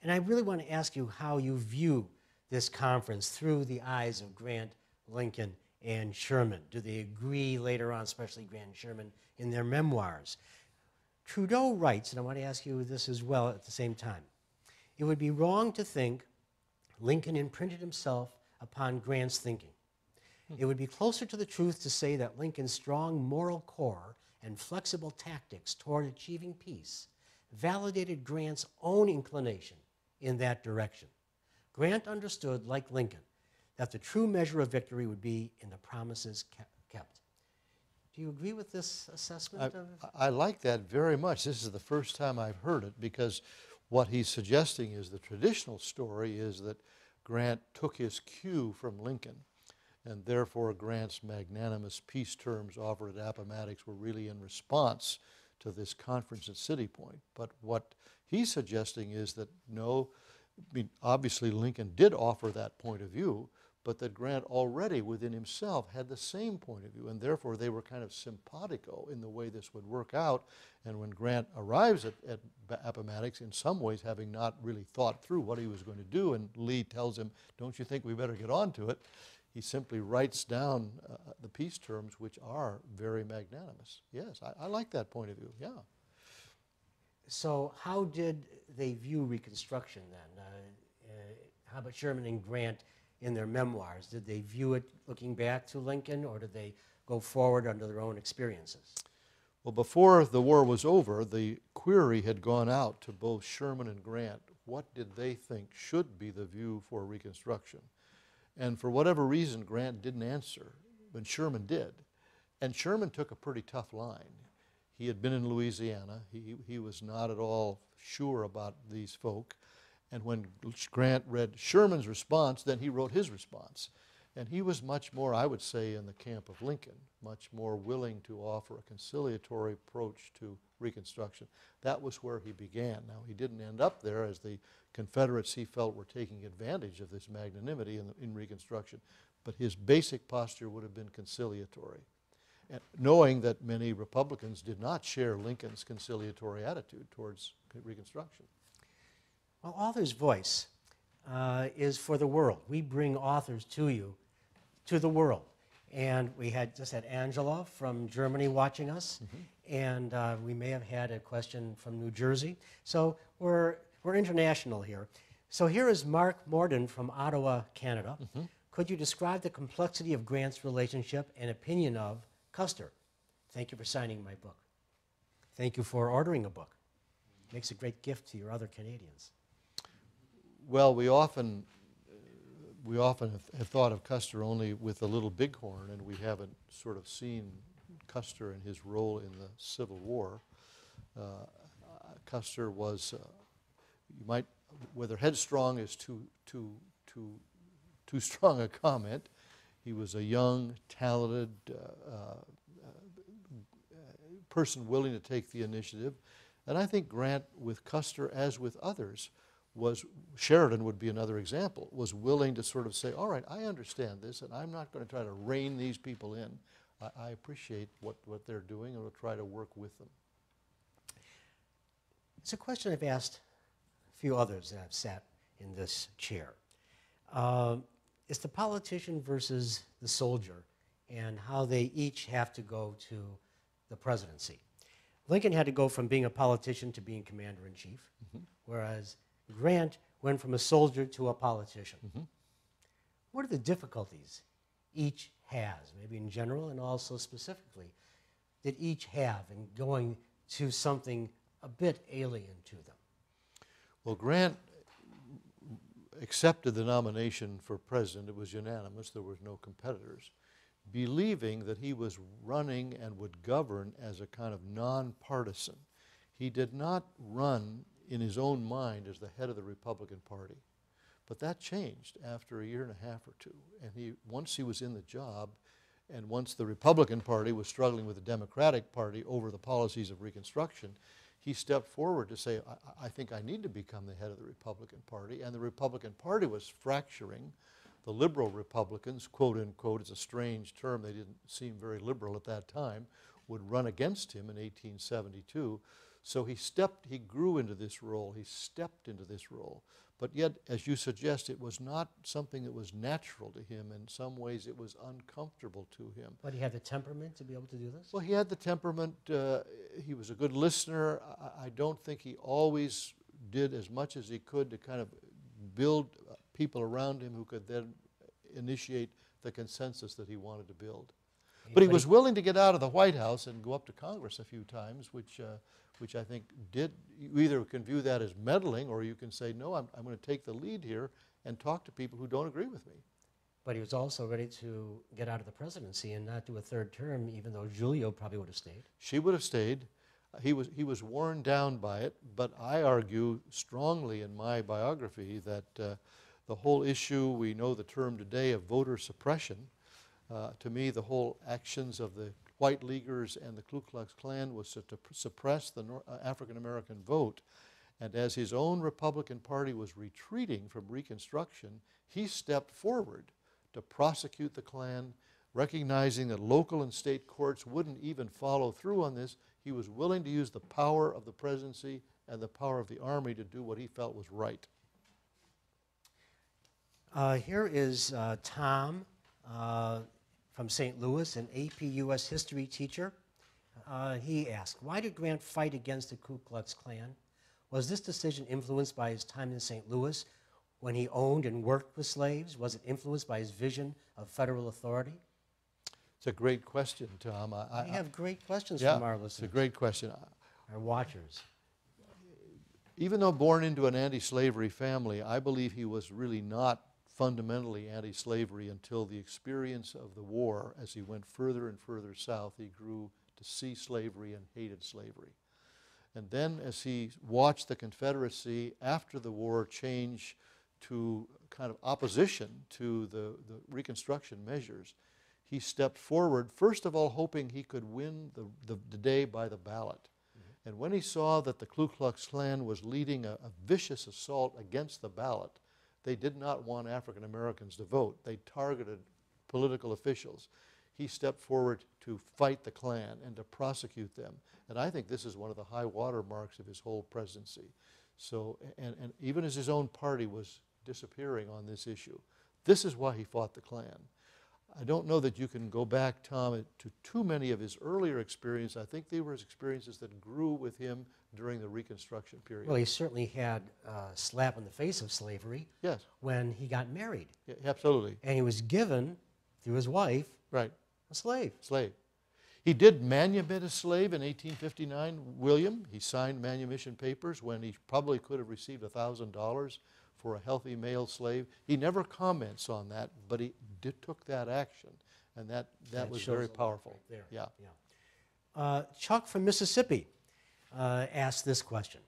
And I really want to ask you how you view this conference through the eyes of Grant, Lincoln, and Sherman. Do they agree later on, especially Grant and Sherman, in their memoirs? Trudeau writes, and I want to ask you this as well at the same time, "It would be wrong to think Lincoln imprinted himself upon Grant's thinking. It would be closer to the truth to say that Lincoln's strong moral core and flexible tactics toward achieving peace validated Grant's own inclination in that direction. Grant understood, like Lincoln, that the true measure of victory would be in the promises kept." Do you agree with this assessment? I like that very much. This is the first time I've heard it, because what he's suggesting is the traditional story is that Grant took his cue from Lincoln, and therefore Grant's magnanimous peace terms offered at Appomattox were really in response to this conference at City Point. But what he's suggesting is that no, I mean, obviously Lincoln did offer that point of view, but that Grant already within himself had the same point of view, and therefore they were kind of simpatico in the way this would work out. And when Grant arrives at Appomattox, in some ways having not really thought through what he was going to do, and Lee tells him, "Don't you think we better get on to it?" he simply writes down the peace terms, which are very magnanimous. Yes, I like that point of view, yeah. So how did they view Reconstruction then? How about Sherman and Grant in their memoirs? Did they view it looking back to Lincoln, or did they go forward under their own experiences? Well, before the war was over, the query had gone out to both Sherman and Grant. What did they think should be the view for Reconstruction? And for whatever reason, Grant didn't answer, but Sherman did. And Sherman took a pretty tough line. He had been in Louisiana. He was not at all sure about these folk. And when Grant read Sherman's response, then he wrote his response. And he was much more, I would say, in the camp of Lincoln, much more willing to offer a conciliatory approach to Reconstruction. That was where he began. Now, he didn't end up there, as the Confederates he felt were taking advantage of this magnanimity in Reconstruction, but his basic posture would have been conciliatory. And knowing that many Republicans did not share Lincoln's conciliatory attitude towards Reconstruction. Well, author's voice is for the world. We bring authors to you, to the world. And we had just had Angela from Germany watching us, and we may have had a question from New Jersey. So we're international here. So here is Mark Morden from Ottawa, Canada. Could you describe the complexity of Grant's relationship and opinion of Custer? Thank you for signing my book. Thank you for ordering a book. Makes a great gift to your other Canadians. Well, we often have thought of Custer only with the Little Bighorn, and we haven't sort of seen Custer and his role in the Civil War. Custer was, you might, whether headstrong is too strong a comment. He was a young, talented person willing to take the initiative. And I think Grant, with Custer as with others, was, Sheridan would be another example, was willing to sort of say, all right, I understand this, and I'm not going to try to rein these people in. I appreciate what they're doing, and will try to work with them. It's a question I've asked a few others that I've sat in this chair. It's the politician versus the soldier and how they each have to go to the presidency. Lincoln had to go from being a politician to being commander-in-chief, whereas Grant went from a soldier to a politician. What are the difficulties each has, maybe in general and also specifically, that each have in going to something a bit alien to them? Well, Grant accepted the nomination for president. It was unanimous. There were no competitors, believing that he was running and would govern as a kind of nonpartisan. He did not run in his own mind as the head of the Republican Party. But that changed after a year and a half or two. And he, once he was in the job, and once the Republican Party was struggling with the Democratic Party over the policies of Reconstruction, he stepped forward to say, I think I need to become the head of the Republican Party. And the Republican Party was fracturing. The liberal Republicans, quote unquote, it's a strange term, they didn't seem very liberal at that time, would run against him in 1872. So he grew into this role, he stepped into this role. But yet, as you suggest, it was not something that was natural to him. In some ways, it was uncomfortable to him. But he had the temperament to be able to do this? Well, he had the temperament. He was a good listener. I don't think he always did as much as he could to kind of build people around him who could then initiate the consensus that he wanted to build. But he was willing to get out of the White House and go up to Congress a few times, which I think did, you either can view that as meddling, or you can say, no, I'm going to take the lead here and talk to people who don't agree with me. But he was also ready to get out of the presidency and not do a third term, even though Julia probably would have stayed. She would have stayed. He was worn down by it, but I argue strongly in my biography that the whole issue, we know the term today of voter suppression, to me, the whole actions of the White Leaguers and the Ku Klux Klan was to suppress the African-American vote. And as his own Republican Party was retreating from Reconstruction, he stepped forward to prosecute the Klan, recognizing that local and state courts wouldn't even follow through on this. He was willing to use the power of the presidency and the power of the army to do what he felt was right. Here is Tom from St. Louis, an AP U.S. history teacher. He asked, why did Grant fight against the Ku Klux Klan? Was this decision influenced by his time in St. Louis when he owned and worked with slaves? Was it influenced by his vision of federal authority? It's a great question, Tom. I have great questions from our listeners. It's a great question. Our watchers. Even though born into an anti-slavery family, I believe he was really not fundamentally anti-slavery until the experience of the war. As he went further and further south, he grew to see slavery and hated slavery. And then as he watched the Confederacy after the war change to kind of opposition to the Reconstruction measures, he stepped forward, first of all hoping he could win the day by the ballot. Mm-hmm. And when he saw that the Ku Klux Klan was leading a vicious assault against the ballot, they did not want African Americans to vote. They targeted political officials. He stepped forward to fight the Klan and to prosecute them. And I think this is one of the high water marks of his whole presidency. So, and even as his own party was disappearing on this issue, this is why he fought the Klan. I don't know that you can go back, Tom, to too many of his earlier experiences. I think they were his experiences that grew with him during the Reconstruction period. Well, he certainly had a slap in the face of slavery. Yes. When he got married. Yeah, absolutely. And he was given, through his wife, right, a slave. Slave. He did manumit a slave in 1859, William. He signed manumission papers when he probably could have received $1,000 for a healthy male slave. He never comments on that, but he did, took that action, and that was very powerful. Right there. Yeah. Yeah. Chuck from Mississippi asked this question.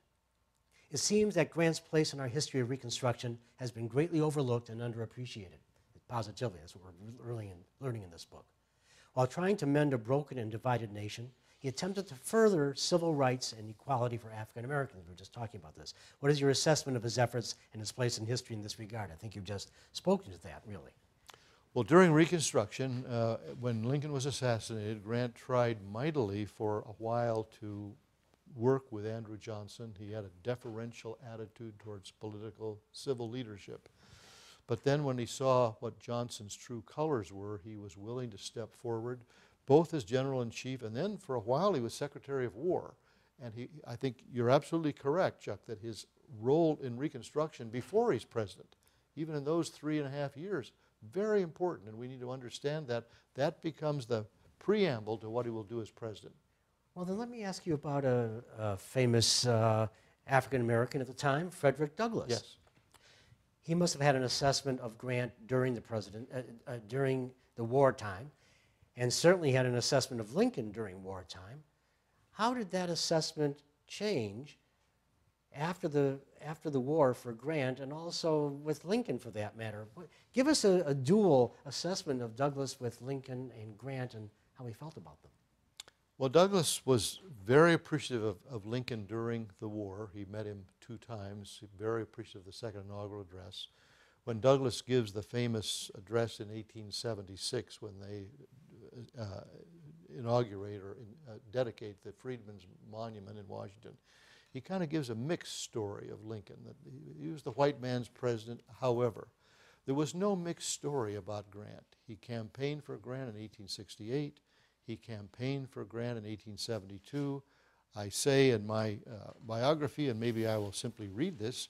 It seems that Grant's place in our history of Reconstruction has been greatly overlooked and underappreciated. Positively, that's what we're learning in this book. While trying to mend a broken and divided nation, he attempted to further civil rights and equality for African Americans. We were just talking about this. What is your assessment of his efforts and his place in history in this regard? I think you've just spoken to that, really. Well, during Reconstruction, when Lincoln was assassinated, Grant tried mightily for a while to work with Andrew Johnson. He had a deferential attitude towards political, civil leadership. But then when he saw what Johnson's true colors were, he was willing to step forward, both as General-in-Chief, and then for a while he was Secretary of War. And he, I think you're absolutely correct, Chuck, that his role in Reconstruction before he's president, even in those 3.5 years, very important, and we need to understand that. That becomes the preamble to what he will do as president. Well, then let me ask you about a famous African-American at the time, Frederick Douglass. Yes. He must have had an assessment of Grant during the during the wartime, and certainly had an assessment of Lincoln during wartime. How did that assessment change after the war for Grant, and also with Lincoln for that matter? Give us a dual assessment of Douglass with Lincoln and Grant and how he felt about them. Well, Douglass was very appreciative of Lincoln during the war. He met him 2 times, very appreciative of the Second Inaugural Address. When Douglass gives the famous address in 1876 when they inaugurate or dedicate the Freedmen's Monument in Washington, he kind of gives a mixed story of Lincoln. That he was the white man's president, however. There was no mixed story about Grant. He campaigned for Grant in 1868. He campaigned for Grant in 1872. I say in my biography, and maybe I will simply read this,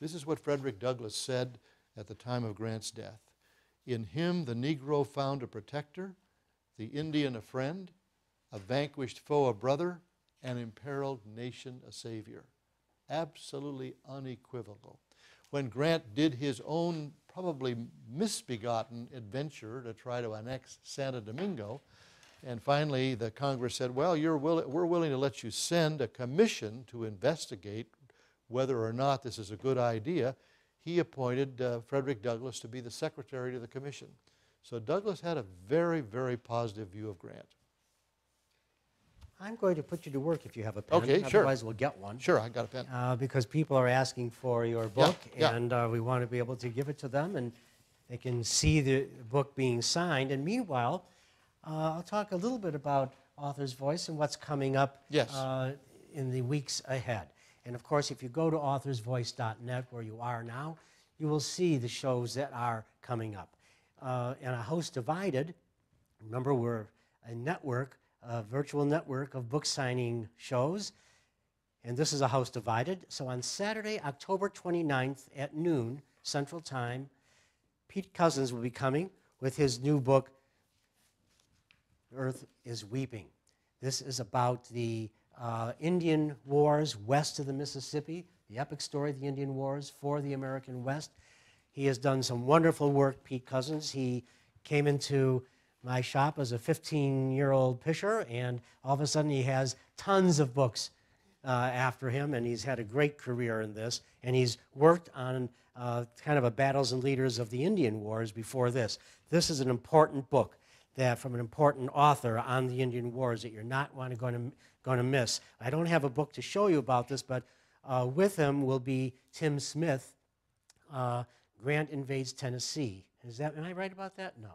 this is what Frederick Douglass said at the time of Grant's death. In him, the Negro found a protector, the Indian a friend, a vanquished foe a brother, an imperiled nation a savior. Absolutely unequivocal. When Grant did his own probably misbegotten adventure to try to annex Santo Domingo, and finally, the Congress said, well, we're willing to let you send a commission to investigate whether or not this is a good idea. He appointed Frederick Douglass to be the secretary to the commission. So Douglass had a very, very positive view of Grant. I'm going to put you to work if you have a pen. Okay, sure. Otherwise, we'll get one. Sure, I got a pen. Because people are asking for your book, yeah, and we want to be able to give it to them, and they can see the book being signed. And meanwhile, I'll talk a little bit about Author's Voice and what's coming up, yes, in the weeks ahead. And of course, if you go to authorsvoice.net, where you are now, you will see the shows that are coming up. And A House Divided, remember, we're a network, a virtual network of book signing shows, and this is A House Divided. So on Saturday, October 29th at noon Central Time, Pete Cousins will be coming with his new book, Earth is Weeping. This is about the Indian Wars west of the Mississippi, the epic story of the Indian Wars for the American West. He has done some wonderful work, Pete Cousins. He came into my shop as a 15-year-old pitcher, and all of a sudden he has tons of books after him, and he's had a great career in this, and he's worked on kind of a Battles and Leaders of the Indian Wars before this. This is an important book that from an important author on the Indian Wars that you're not going to miss. I don't have a book to show you about this, but with him will be Tim Smith, Grant Invades Tennessee. Am I right about that? No.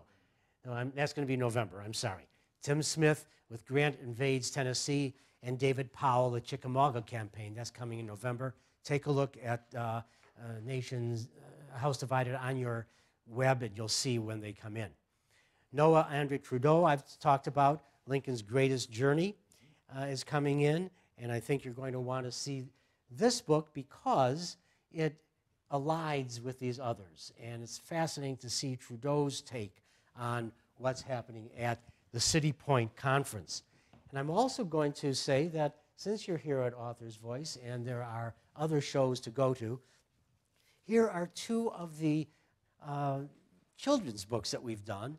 No, that's going to be November. I'm sorry. Tim Smith with Grant Invades Tennessee, and David Powell, the Chickamauga Campaign. That's coming in November. Take a look at Nations House Divided on your web, and you'll see when they come in. Noah Andre Trudeau, I've talked about. Lincoln's Greatest Journey is coming in, and I think you're going to want to see this book because it elides with these others, and it's fascinating to see Trudeau's take on what's happening at the City Point Conference. And I'm also going to say that since you're here at Author's Voice and there are other shows to go to, here are two of the children's books that we've done,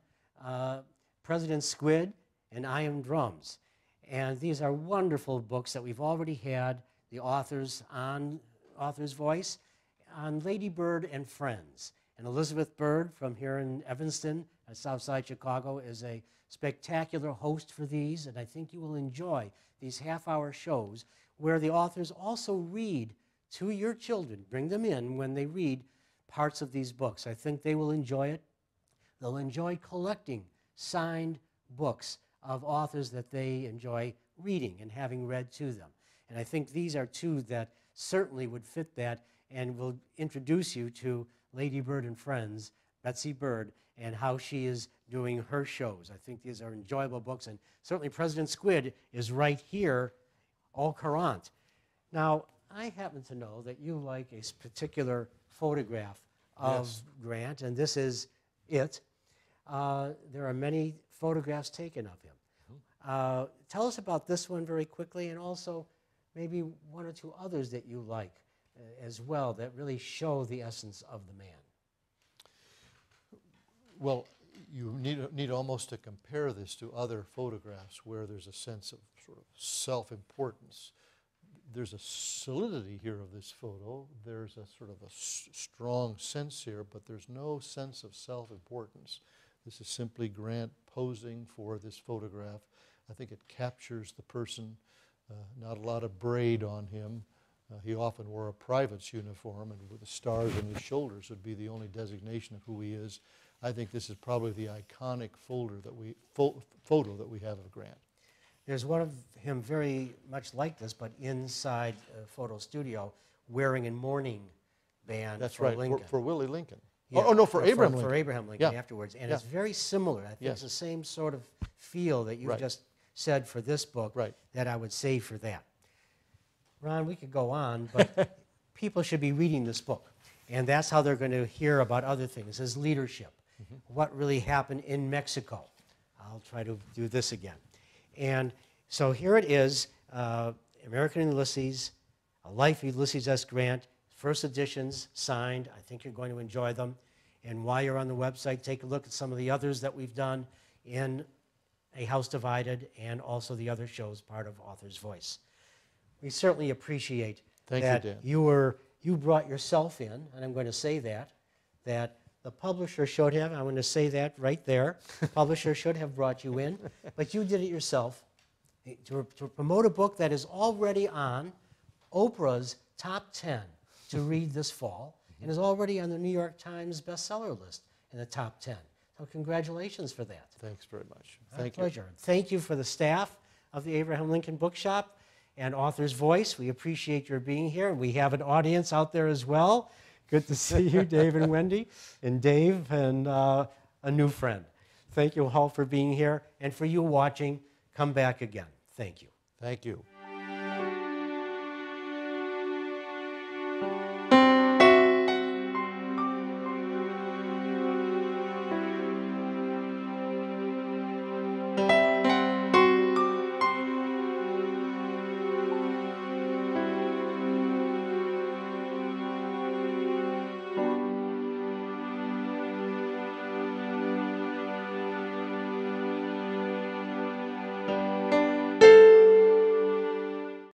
President Squid and I Am Drums. And these are wonderful books that we've already had the authors on Author's Voice, on Lady Bird and Friends. And Elizabeth Bird from here in Evanston, Southside Chicago, is a spectacular host for these, and I think you will enjoy these half-hour shows where the authors also read to your children, bring them in when they read parts of these books. I think they will enjoy it. They'll enjoy collecting signed books of authors that they enjoy reading and having read to them. And I think these are two that certainly would fit that and will introduce you to Lady Bird and Friends, Betsy Bird, and how she is doing her shows. I think these are enjoyable books, and certainly President Squid is right here, au courant. Now, I happen to know that you like a particular photograph of Grant, and this is it. There are many photographs taken of him. Tell us about this one very quickly, and also maybe one or two others that you like as well that really show the essence of the man. Well, you need almost to compare this to other photographs where there's a sense of sort of self-importance. There's a solidity here of this photo. There's a sort of a strong sense here, but there's no sense of self-importance. This is simply Grant posing for this photograph. I think it captures the person, not a lot of braid on him. He often wore a private's uniform, and with the stars on his shoulders would be the only designation of who he is. I think this is probably the iconic photo that we have of Grant. There's one of him very much like this, but inside a photo studio, wearing a mourning band. That's for right, Lincoln. For Willie Lincoln. Yeah. Oh, no, for Abraham Lincoln. For Abraham Lincoln afterwards. And it's very similar. I think it's the same sort of feel that you just said for this book that I would say for that. Ron, we could go on, but people should be reading this book. And that's how they're going to hear about other things, his leadership, what really happened in Mexico. I'll try to do this again. And so here it is, American Ulysses, A Life of Ulysses S. Grant, first editions signed. I think you're going to enjoy them. And while you're on the website, take a look at some of the others that we've done in A House Divided and also the other shows, part of Author's Voice. We certainly appreciate that you brought yourself in, and I'm going to say that the publisher should have, I'm going to say that right there, publisher should have brought you in, but you did it yourself to promote a book that is already on Oprah's top 10 to read this fall, and is already on the New York Times bestseller list in the top 10. So congratulations for that. Thanks very much. My pleasure. Thank you for the staff of the Abraham Lincoln Book Shop and Author's Voice. We appreciate your being here. We have an audience out there as well. Good to see you, Dave and Wendy, and Dave and a new friend. Thank you all for being here, and for you watching, come back again. Thank you. Thank you.